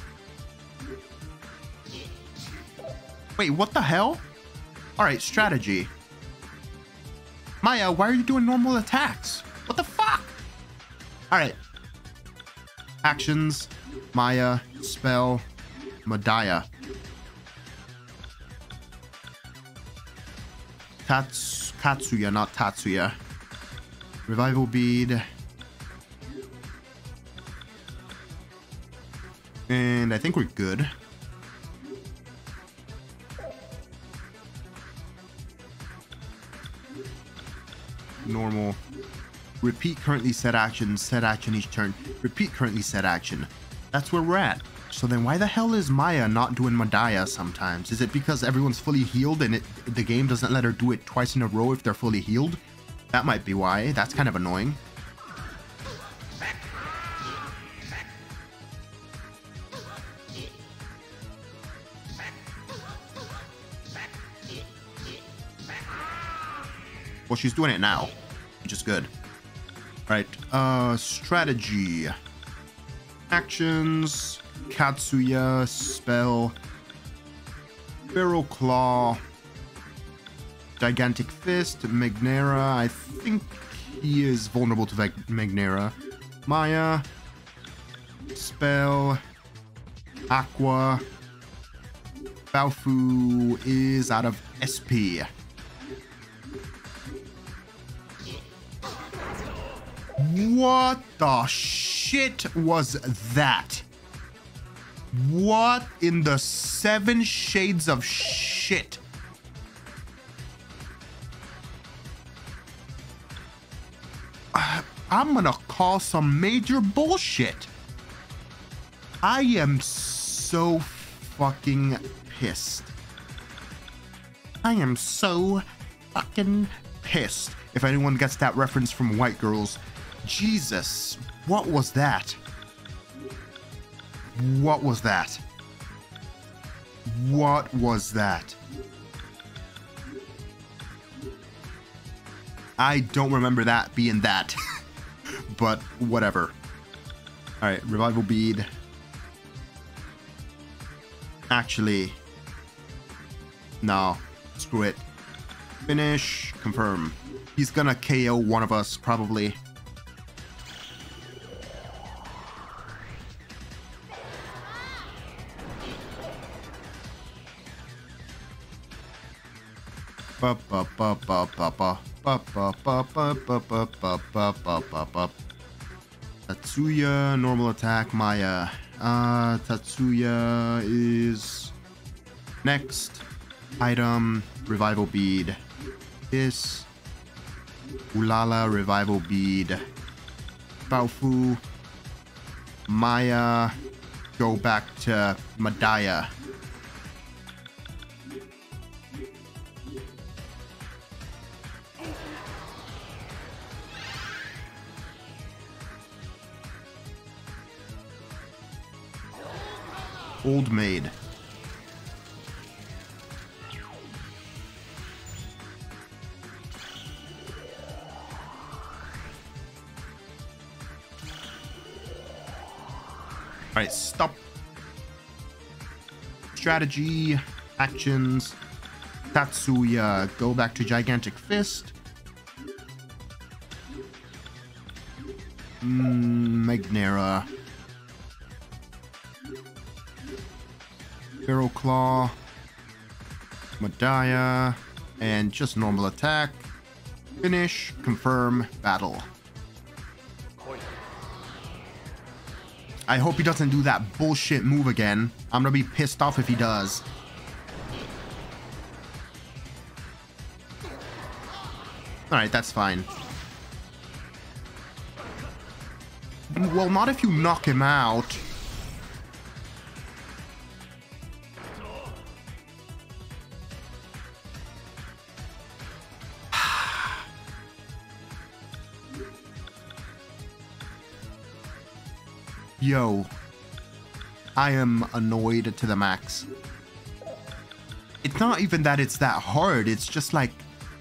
Wait, what the hell? All right, strategy. Maya, why are you doing normal attacks? What the fuck? All right. Actions. Maya. Spell. Madaya. Katsuya, not Tatsuya. Revival bead. And I think we're good. Normal. Repeat currently set action each turn. Repeat currently set action. That's where we're at. So then why the hell is Maya not doing Madaya sometimes? Is it because everyone's fully healed and the game doesn't let her do it twice in a row if they're fully healed? That might be why. That's kind of annoying. Well, she's doing it now, which is good. All right, strategy. Actions, Katsuya, spell, Feral Claw, Gigantic Fist, Magnera. I think he is vulnerable to Magnera. Maya, spell, Aqua. Baofu is out of SP. What the shit was that? What in the seven shades of shit? I'm gonna call some major bullshit. I am so fucking pissed. I am so fucking pissed. If anyone gets that reference from White Girls, Jesus, what was that? What was that? What was that? I don't remember that being that, but whatever. All right, revival bead. Actually, no, screw it. Finish, confirm. He's gonna KO one of us, probably. Tatsuya, normal attack, Maya. Tatsuya is next. Item, revival bead. This. Ulala, revival bead. Baofu. Maya, go back to Madaya. Old maid. All right, stop. Strategy, actions. Tatsuya, go back to Gigantic Fist. Magnera. Feral Claw, Madaya, and just normal attack. Finish, confirm, battle. I hope he doesn't do that bullshit move again. I'm gonna be pissed off if he does. Alright, that's fine. Well, not if you knock him out. Yo, I am annoyed to the max. It's not even that it's that hard. It's just like,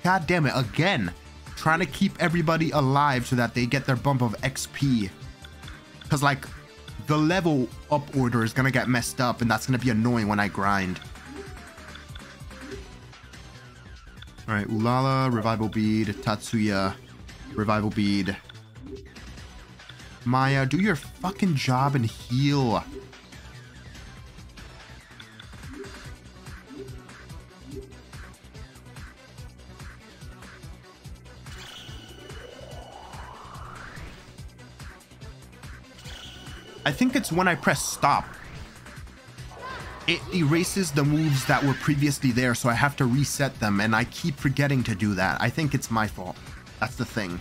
god damn it, again. Trying to keep everybody alive so that they get their bump of XP. Because, like, the level up order is gonna get messed up, and that's gonna be annoying when I grind. All right, Ulala, Revival Bead, Tatsuya, Revival Bead. Maya, do your fucking job and heal. I think it's when I press stop, it erases the moves that were previously there, so I have to reset them, and I keep forgetting to do that. I think it's my fault. That's the thing.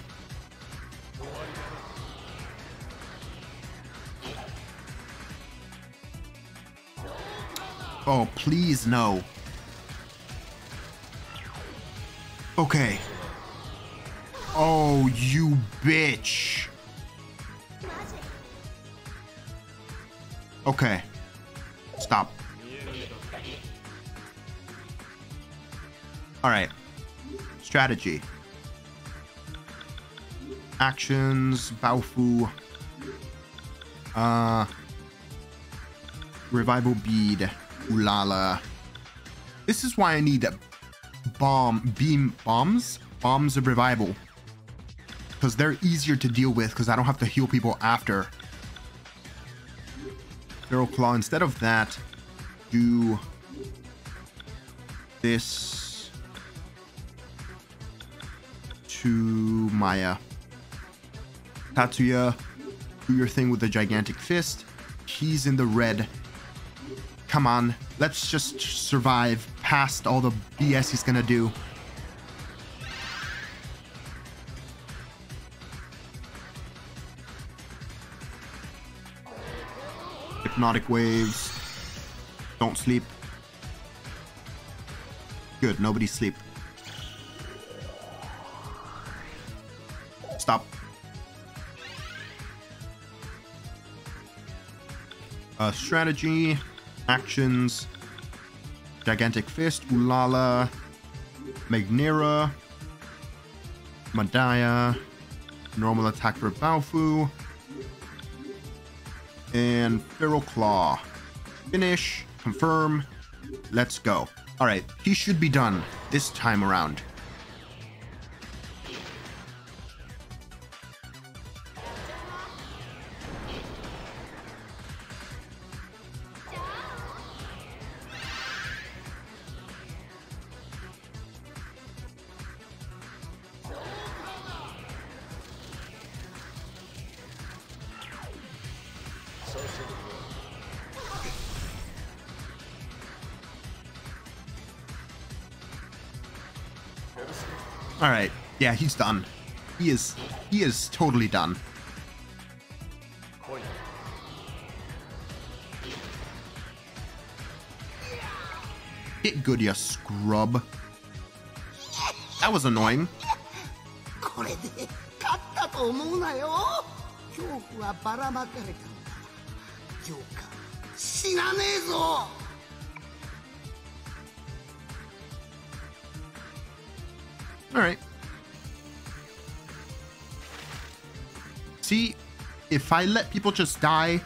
Oh, please no. Okay. Oh, you bitch. Okay. Stop. Alright. Strategy. Actions. Baofu. Revival Bead. Ulala. This is why I need bombs? Bombs of revival. Because they're easier to deal with because I don't have to heal people after. Feral Claw, instead of that, do this to Maya. Tatsuya, do your thing with the gigantic fist. He's in the red. Come on, let's just survive past all the BS he's gonna do. Hypnotic waves. Don't sleep. Good, nobody sleep. Stop. Strategy, actions, gigantic fist, Ulala, Magnera, Madaya, normal attack for Baofu. And Feral Claw. Finish. Confirm. Let's go. Alright, he should be done this time around. Alright, yeah, he's done. He is totally done. Get good, you scrub. That was annoying. All right. See, if I let people just die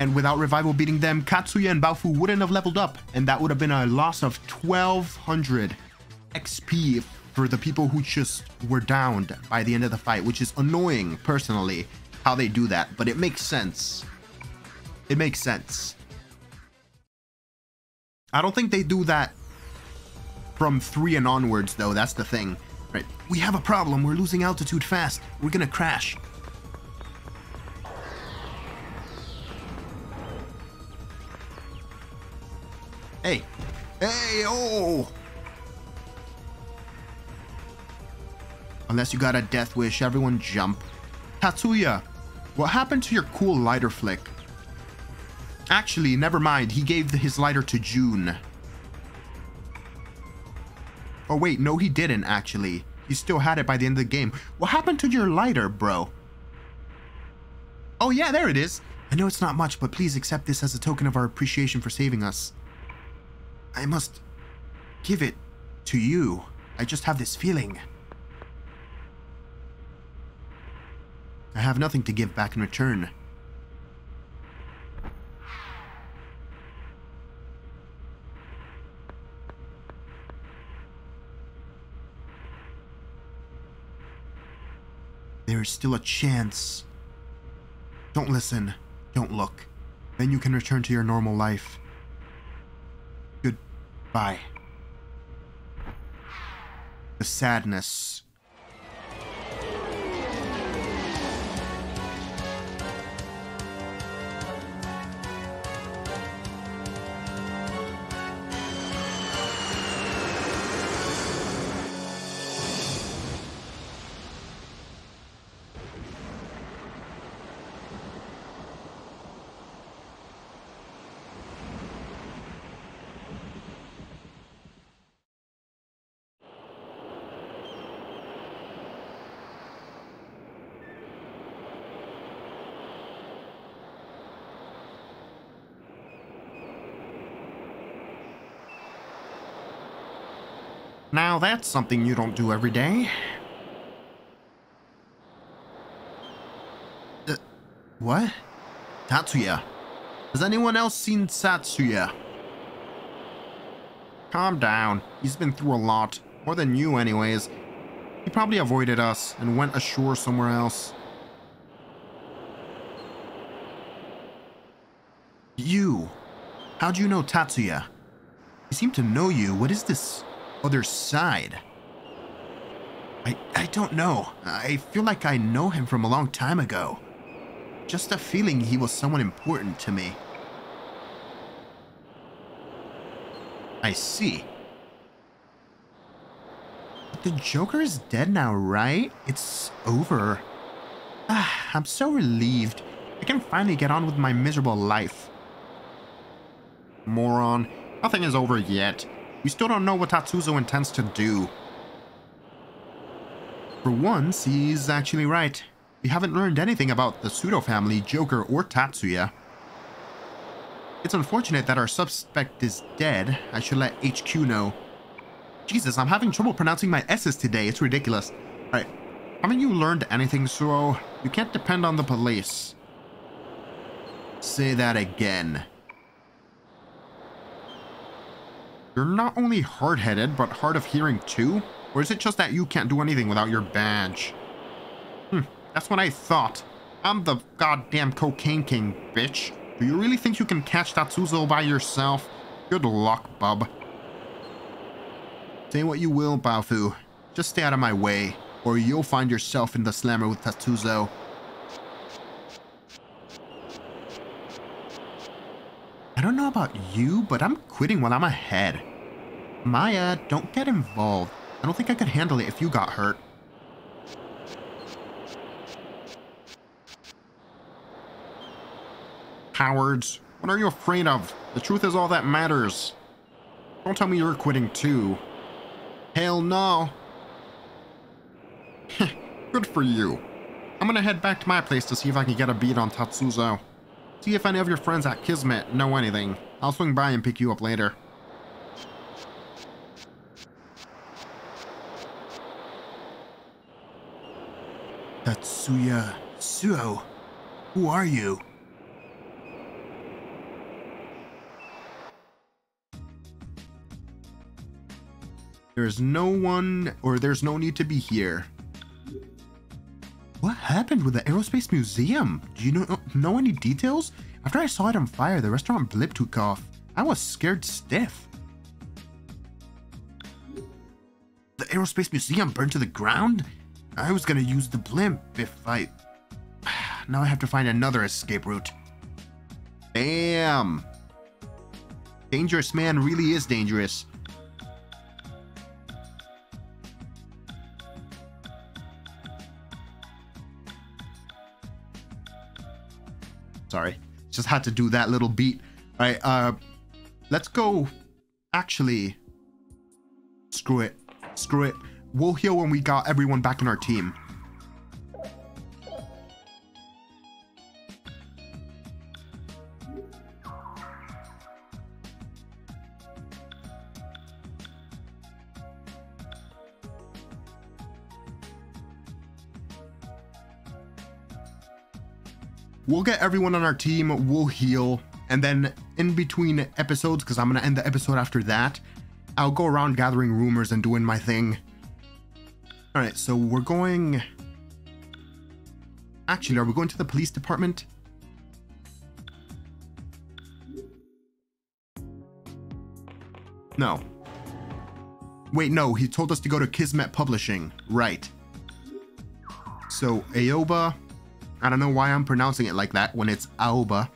and without revival beating them, Katsuya and Baofu wouldn't have leveled up, and that would have been a loss of 1200 XP for the people who just were downed by the end of the fight, which is annoying personally how they do that, but it makes sense. It makes sense. I don't think they do that from 3 and onwards, though. That's the thing. Right. We have a problem. We're losing altitude fast. We're gonna crash. Hey. Hey, oh! Unless you got a death wish, everyone jump. Tatsuya, what happened to your cool lighter flick? Actually, never mind. He gave his lighter to June. Oh, wait, no, he didn't, actually. He still had it by the end of the game. What happened to your lighter, bro? Oh, yeah, there it is. I know it's not much, but please accept this as a token of our appreciation for saving us. I must give it to you. I just have this feeling. I have nothing to give back in return. There's still a chance. Don't listen. Don't look. Then you can return to your normal life. Goodbye. The sadness. Now that's something you don't do every day. What? Tatsuya. Has anyone else seen Tatsuya? Calm down. He's been through a lot. More than you, anyways. He probably avoided us and went ashore somewhere else. You. How do you know Tatsuya? He seemed to know you. What is this? Other side. I don't know. I feel like I know him from a long time ago. Just a feeling he was someone important to me. I see. But the Joker is dead now, right? It's over. I'm so relieved. I can finally get on with my miserable life. Moron. Nothing is over yet. We still don't know what Tatsuzou intends to do. For once, he's actually right. We haven't learned anything about the Sudo family, Joker, or Tatsuya. It's unfortunate that our suspect is dead. I should let HQ know. Jesus, I'm having trouble pronouncing my S's today. It's ridiculous. Alright, haven't you learned anything, Suou? You can't depend on the police. Say that again. You're not only hard-headed, but hard of hearing too? Or is it just that you can't do anything without your badge? That's what I thought. I'm the goddamn cocaine king, bitch. Do you really think you can catch Tatsuzou by yourself? Good luck, bub. Say what you will, Baofu. Just stay out of my way, or you'll find yourself in the slammer with Tatsuzou. I don't know about you, but I'm quitting while I'm ahead. Maya, don't get involved. I don't think I could handle it if you got hurt. Cowards, what are you afraid of? The truth is all that matters. Don't tell me you're quitting too. Hell no. Good for you. I'm gonna head back to my place to see if I can get a beat on Tatsuzou. See if any of your friends at Kismet know anything. I'll swing by and pick you up later. Tatsuya Suou, who are you? There's no one, or there's no need to be here. What happened with the Aerospace Museum? Do you know any details? After I saw it on fire, the restaurant blip took off. I was scared stiff. The Aerospace Museum burned to the ground? I was gonna use the blimp if I... Now I have to find another escape route. Damn. Dangerous man really is dangerous. Sorry, just had to do that little beat. All right, let's go. Actually, screw it. Screw it. We'll heal when we got everyone back on our team. We'll get everyone on our team, we'll heal, and then in between episodes, because I'm going to end the episode after that, I'll go around gathering rumors and doing my thing. Alright, so we're going... Actually, are we going to the police department? No. Wait, no, he told us to go to Kismet Publishing. Right. So, Aoba. I don't know why I'm pronouncing it like that when it's Aoba.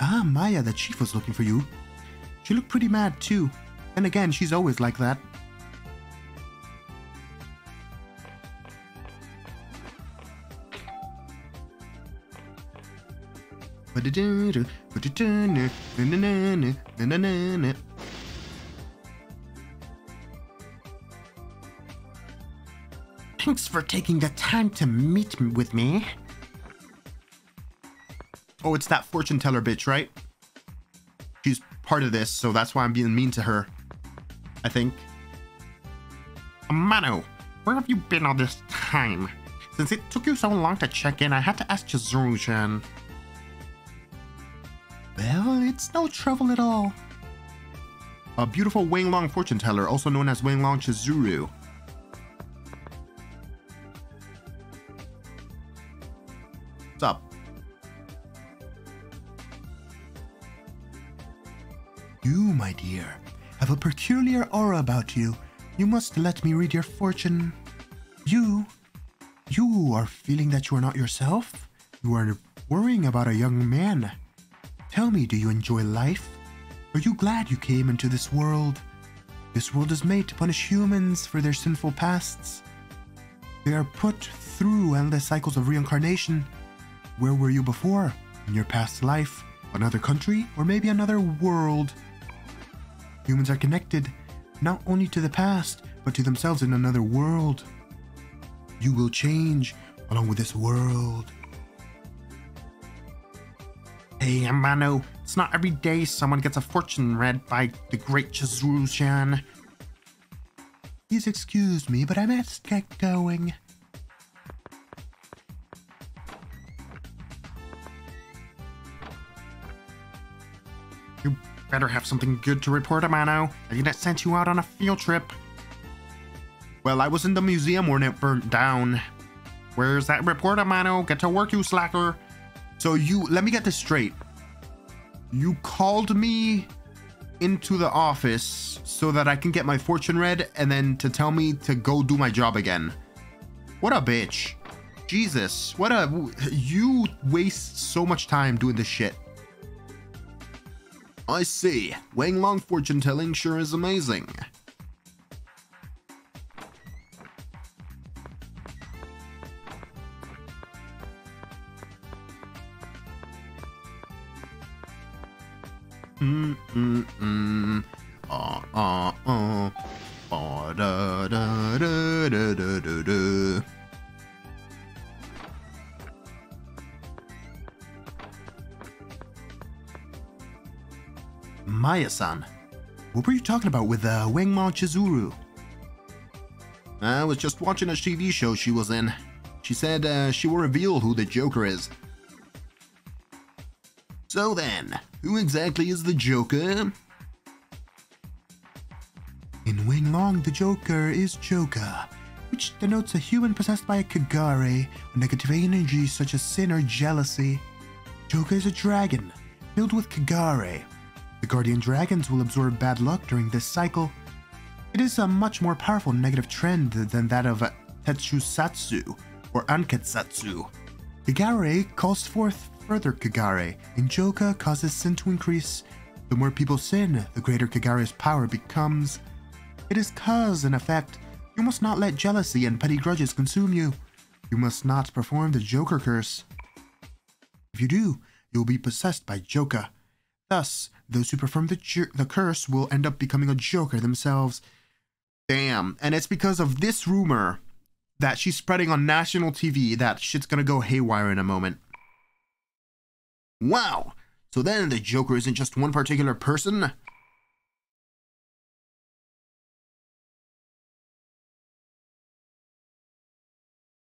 Ah, Maya, the chief was looking for you. She looked pretty mad, too. And again, she's always like that. Thanks for taking the time to meet with me. Oh, it's that fortune teller bitch, right? She's part of this, so that's why I'm being mean to her. I think. Amano, where have you been all this time? Since it took you so long to check in, I had to ask Chizuru-chan. Well, it's no trouble at all. A beautiful Wanglong fortune teller, also known as Wanglong Chizuru. What's up? You, my dear, have a peculiar aura about you. You must let me read your fortune. You are feeling that you are not yourself? You are worrying about a young man. Tell me, do you enjoy life? Are you glad you came into this world? This world is made to punish humans for their sinful pasts. They are put through endless cycles of reincarnation. Where were you before? In your past life? Another country? Or maybe another world? Humans are connected, not only to the past, but to themselves in another world. You will change along with this world. Hey, Amano, it's not every day someone gets a fortune read by the great Chizuru-chan. Please excuse me, but I must get going. You better have something good to report, Amano. I didn't send you out on a field trip. Well, I was in the museum when it burnt down. Where's that report, Amano? Get to work, you slacker. So let me get this straight. You called me into the office so that I can get my fortune read and then to tell me to go do my job again. What a bitch. Jesus, you waste so much time doing this shit. I see. Wanglong fortune telling sure is amazing. Maya-san, what were you talking about with Wanglong Chizuru? I was just watching a TV show she was in. She said she will reveal who the Joker is. So then, who exactly is the Joker? In Wanglong, the Joker is Joker, which denotes a human possessed by a Kagari, or negative energy such as sin or jealousy. Joker is a dragon, filled with Kagari. The guardian dragons will absorb bad luck during this cycle. It is a much more powerful negative trend than that of Tetsusatsu, or Anketsatsu. Kagari calls forth further Kagari, and Joker causes sin to increase. The more people sin, the greater Kagari's power becomes. It is cause and effect. You must not let jealousy and petty grudges consume you. You must not perform the Joker curse. If you do, you will be possessed by Joker. Thus, those who perform the curse will end up becoming a Joker themselves. Damn, and it's because of this rumor that she's spreading on national TV that shit's gonna go haywire in a moment. Wow! So then the Joker isn't just one particular person?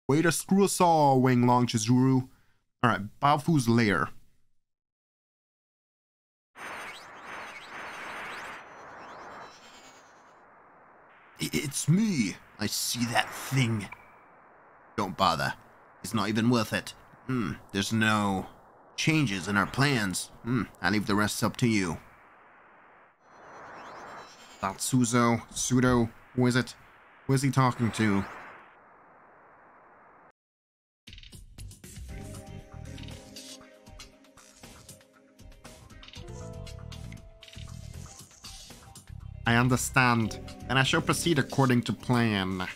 Way to screw us all, Wanglong Chizuru. Alright, Baofu's lair. It's me. I see that thing. Don't bother. It's not even worth it. There's no changes in our plans. I leave the rest up to you. Tatsuzou Sudou. Who is it? Who is he talking to? I understand, and I shall proceed according to plan.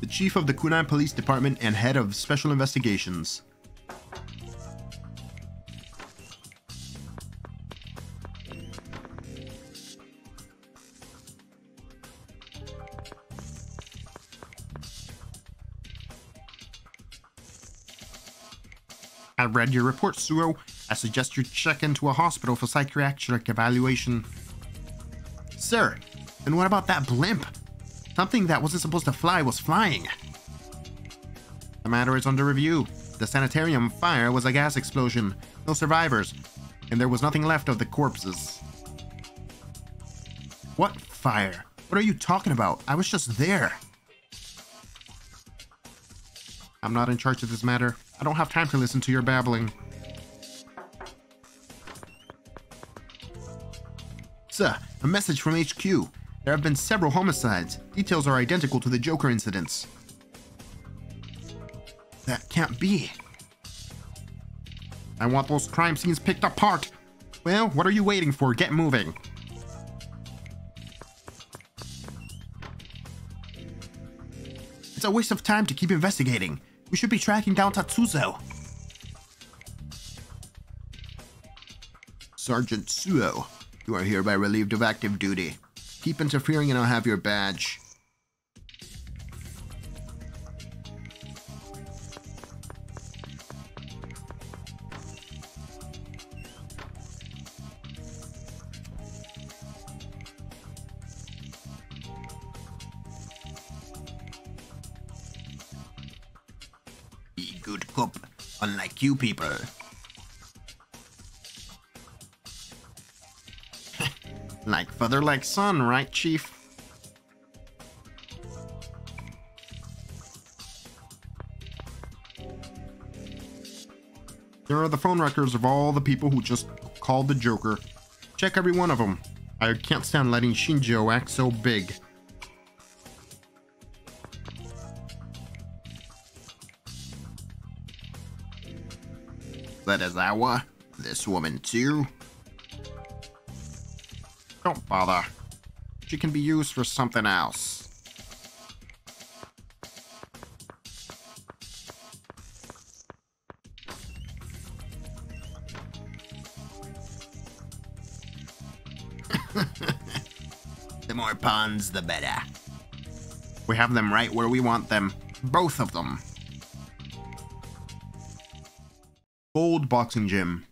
The chief of the Kunai Police Department and head of Special Investigations. I read your report, Suou. I suggest you check into a hospital for psychiatric evaluation. Sir, and what about that blimp? Something that wasn't supposed to fly was flying. The matter is under review. The sanitarium fire was a gas explosion. No survivors, and there was nothing left of the corpses. What fire? What are you talking about? I was just there. I'm not in charge of this matter. I don't have time to listen to your babbling. Sir, a message from HQ. There have been several homicides. Details are identical to the Joker incidents. That can't be. I want those crime scenes picked apart. Well, what are you waiting for? Get moving. It's a waste of time to keep investigating. We should be tracking down Tatsuzou. Sergeant Suou. You are hereby relieved of active duty. Keep interfering and I'll have your badge. Be good cop, unlike you people. Like father, like son, right, Chief? There are the phone records of all the people who just called the Joker. Check every one of them. I can't stand letting Shinjo act so big. That is Aoba. This woman, too. Don't bother. She can be used for something else. The more pawns, the better. We have them right where we want them. Both of them. Gold Boxing Gym.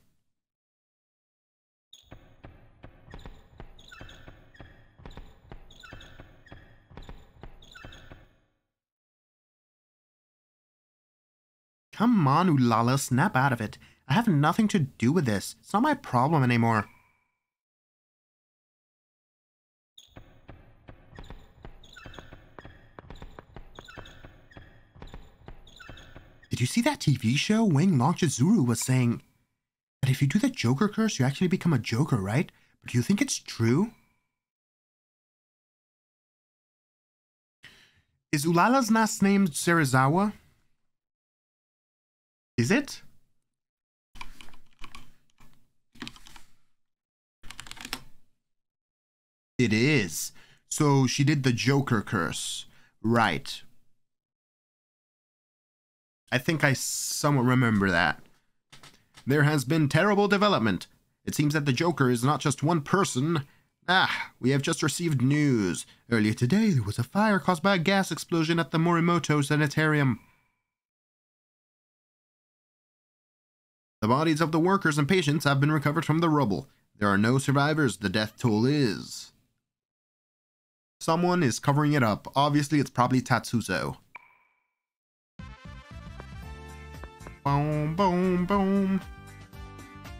Come on, Ulala, snap out of it. I have nothing to do with this. It's not my problem anymore. Did you see that TV show? Wang Longshizuru was saying that if you do the Joker curse, you actually become a Joker, right? But do you think it's true? Is Ulala's last name Serizawa? Is it? It is. So she did the Joker curse. Right. I think I somewhat remember that. There has been terrible development. It seems that the Joker is not just one person. We have just received news. Earlier today, there was a fire caused by a gas explosion at the Morimoto Sanitarium. The bodies of the workers and patients have been recovered from the rubble. There are no survivors. The death toll is... Someone is covering it up. Obviously, it's probably Tatsuzou. Boom, boom, boom.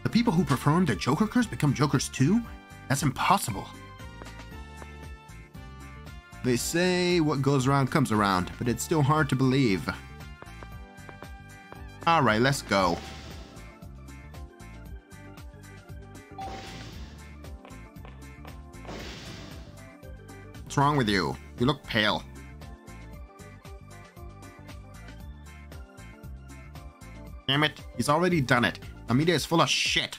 The people who perform the Joker curse become Jokers too? That's impossible. They say what goes around comes around, but it's still hard to believe. Alright, let's go. What's wrong with you? You look pale. Damn it, he's already done it. Amida is full of shit.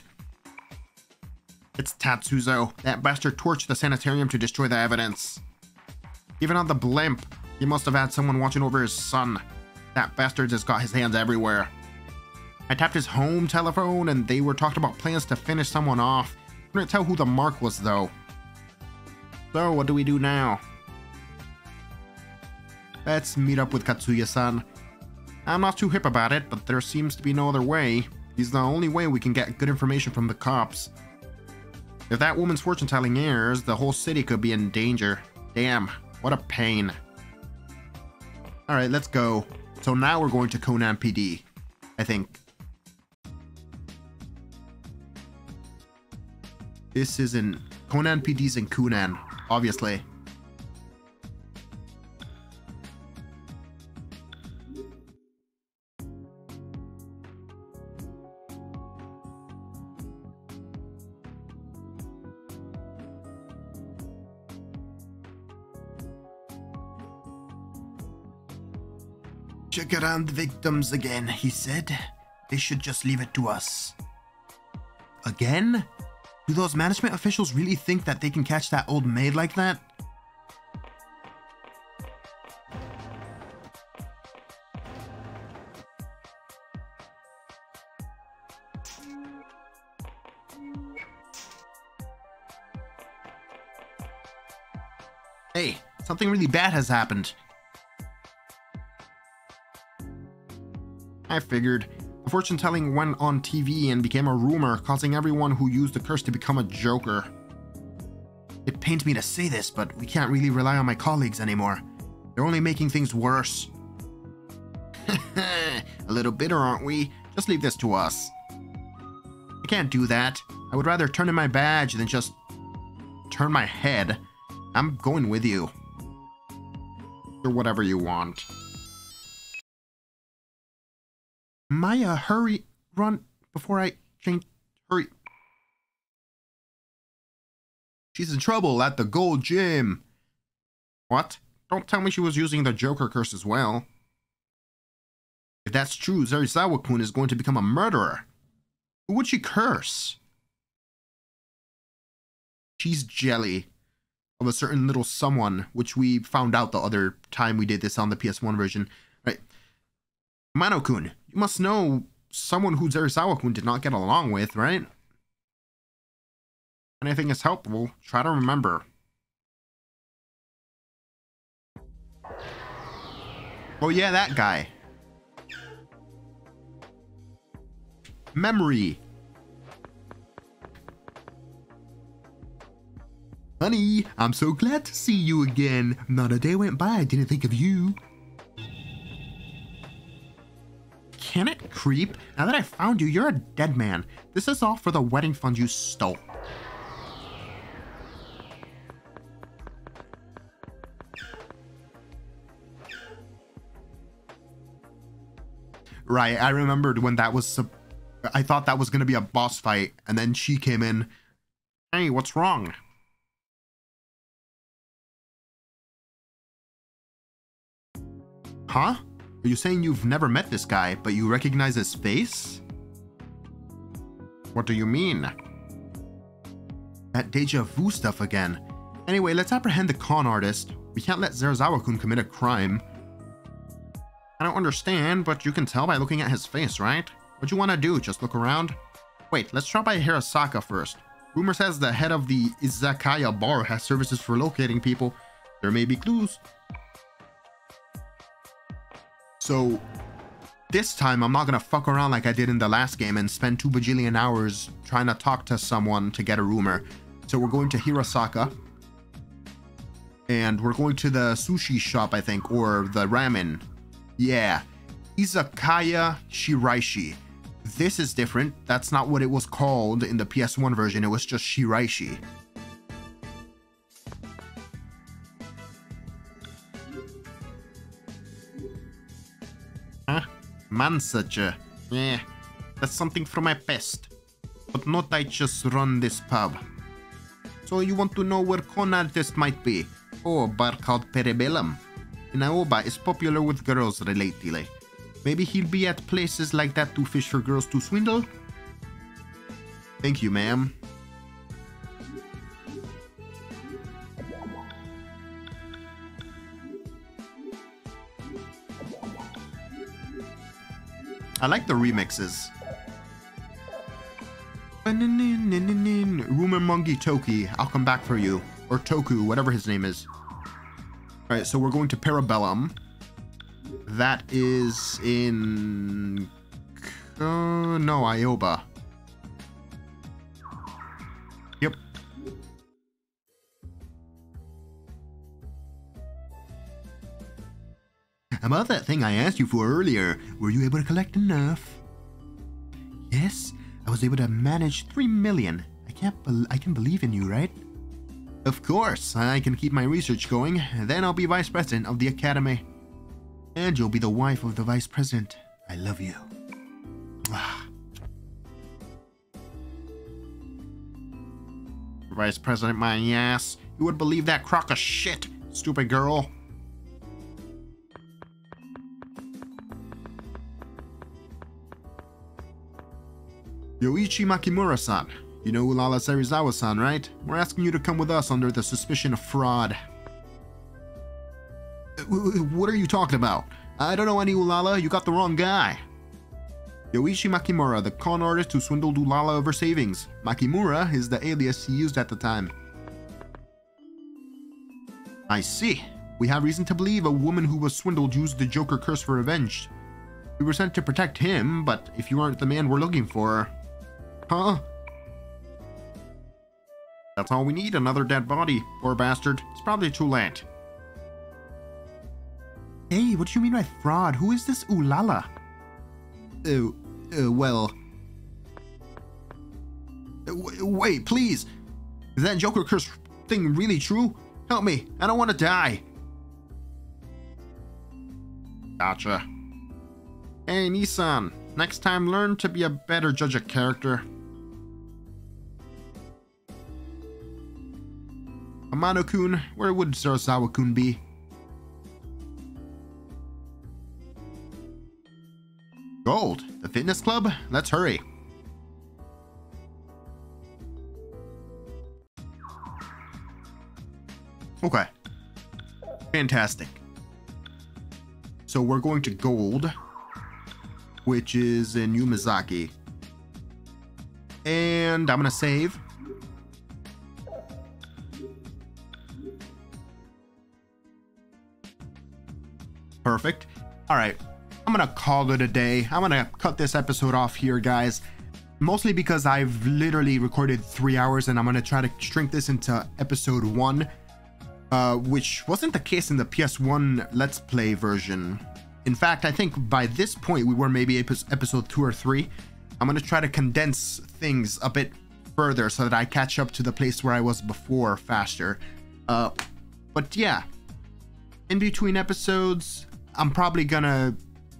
It's Tatsuzou. That bastard torched the sanitarium to destroy the evidence. Even on the blimp, he must have had someone watching over his son. That bastard has got his hands everywhere. I tapped his home telephone and they were talking about plans to finish someone off. Couldn't tell who the mark was though. So what do we do now? Let's meet up with Katsuya-san. I'm not too hip about it, but there seems to be no other way. He's the only way we can get good information from the cops. If that woman's fortune telling errs, the whole city could be in danger. Damn, what a pain. Alright, let's go. So now we're going to Konan PD, I think. This is in... Konan PD's in Kunan, obviously. Check around the victims again, he said. They should just leave it to us. Again? Do those management officials really think that they can catch that old maid like that? Hey, something really bad has happened. I figured. The fortune telling went on TV and became a rumor, causing everyone who used the curse to become a Joker. It pains me to say this, but we can't really rely on my colleagues anymore. They're only making things worse. A little bitter, aren't we? Just leave this to us. I can't do that. I would rather turn in my badge than just turn my head. I'm going with you. Or whatever you want. Maya, hurry, run, before I change, hurry. She's in trouble at the Gold Gym. What? Don't tell me she was using the Joker curse as well. If that's true, Zarizawa-kun is going to become a murderer. Who would she curse? She's jelly of a certain little someone, which we found out the other time we did this on the PS1 version. Right. Amano-kun. You must know someone who Zarizawa-kun did not get along with, right? Anything is helpful, try to remember. Oh yeah, that guy. Memory. Honey, I'm so glad to see you again. Not a day went by I didn't think of you. Can it, creep? Now that I found you, you're a dead man. This is all for the wedding fund you stole. Right, I remembered when that was... I thought that was going to be a boss fight, and then she came in. Hey, what's wrong? Huh? Are you saying you've never met this guy, but you recognize his face? What do you mean? That deja vu stuff again. Anyway, let's apprehend the con artist. We can't let Zarizawa-kun commit a crime. I don't understand, but you can tell by looking at his face, right? What you want to do, just look around? Wait, let's drop by Hirasaka first. Rumor says the head of the Izakaya bar has services for locating people. There may be clues. So, this time I'm not gonna fuck around like I did in the last game and spend 2 bajillion hours trying to talk to someone to get a rumor. So we're going to Hirasaka. And we're going to the sushi shop, I think, or the ramen. Yeah. Izakaya Shiraishi. This is different. That's not what it was called in the PS1 version. It was just Shiraishi. Huh? Mansacha. Yeah. That's something from my past. But not I just run this pub. So you want to know where con artist might be? Oh, a bar called Perebellum. In Aoba is popular with girls lately. Maybe he'll be at places like that to fish for girls to swindle? Thank you, ma'am. I like the remixes. Rumor Mongi Toki, I'll come back for you. Or Toku, whatever his name is. Alright, so we're going to Parabellum. That is in... no, Aoba. Yep. About that thing I asked you for earlier, were you able to collect enough? Yes, I was able to manage 3 million. I can believe in you, right? Of course, I can keep my research going. Then I'll be vice president of the academy. And you'll be the wife of the vice president. I love you. Vice president, my ass. You would believe that crock of shit, stupid girl. Yoichi Makimura-san. You know Ulala Serizawa-san, right? We're asking you to come with us under the suspicion of fraud. What are you talking about? I don't know any Ulala, you got the wrong guy. Yoichi Makimura, the con artist who swindled Ulala over savings. Makimura is the alias he used at the time. I see. We have reason to believe a woman who was swindled used the Joker curse for revenge. We were sent to protect him, but if you aren't the man we're looking for... Huh? That's all we need, another dead body. Poor bastard. It's probably too late. Hey, what do you mean by fraud? Who is this Ulala? Well... Wait, please! Is that Joker curse thing really true? Help me, I don't want to die! Gotcha. Hey, Nissan, next time learn to be a better judge of character. Amano-kun, where would Serizawa-kun be? Gold, the fitness club? Let's hurry. Okay. Fantastic. So we're going to Gold, which is in Yumazaki. And I'm going to save. Perfect. All right. I'm gonna call it a day. I'm gonna cut this episode off here, guys. Mostly because I've literally recorded 3 hours and I'm gonna try to shrink this into episode 1, which wasn't the case in the PS1 Let's Play version. In fact, I think by this point we were maybe episode 2 or 3. I'm gonna try to condense things a bit further so that I catch up to the place where I was before faster. But yeah, in between episodes, I'm probably gonna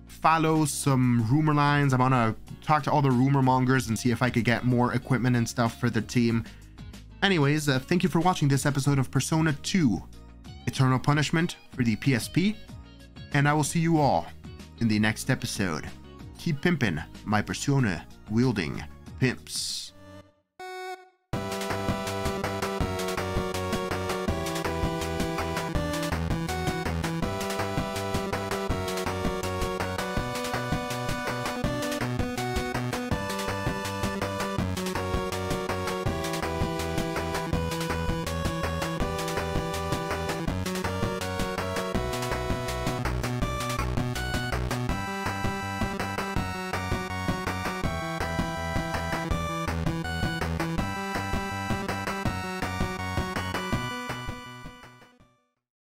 follow some rumor lines. I'm gonna talk to all the rumor mongers and see if I could get more equipment and stuff for the team. Anyways, thank you for watching this episode of Persona 2 Eternal Punishment for the PSP, and I will see you all in the next episode. Keep pimpin', my persona wielding pimps.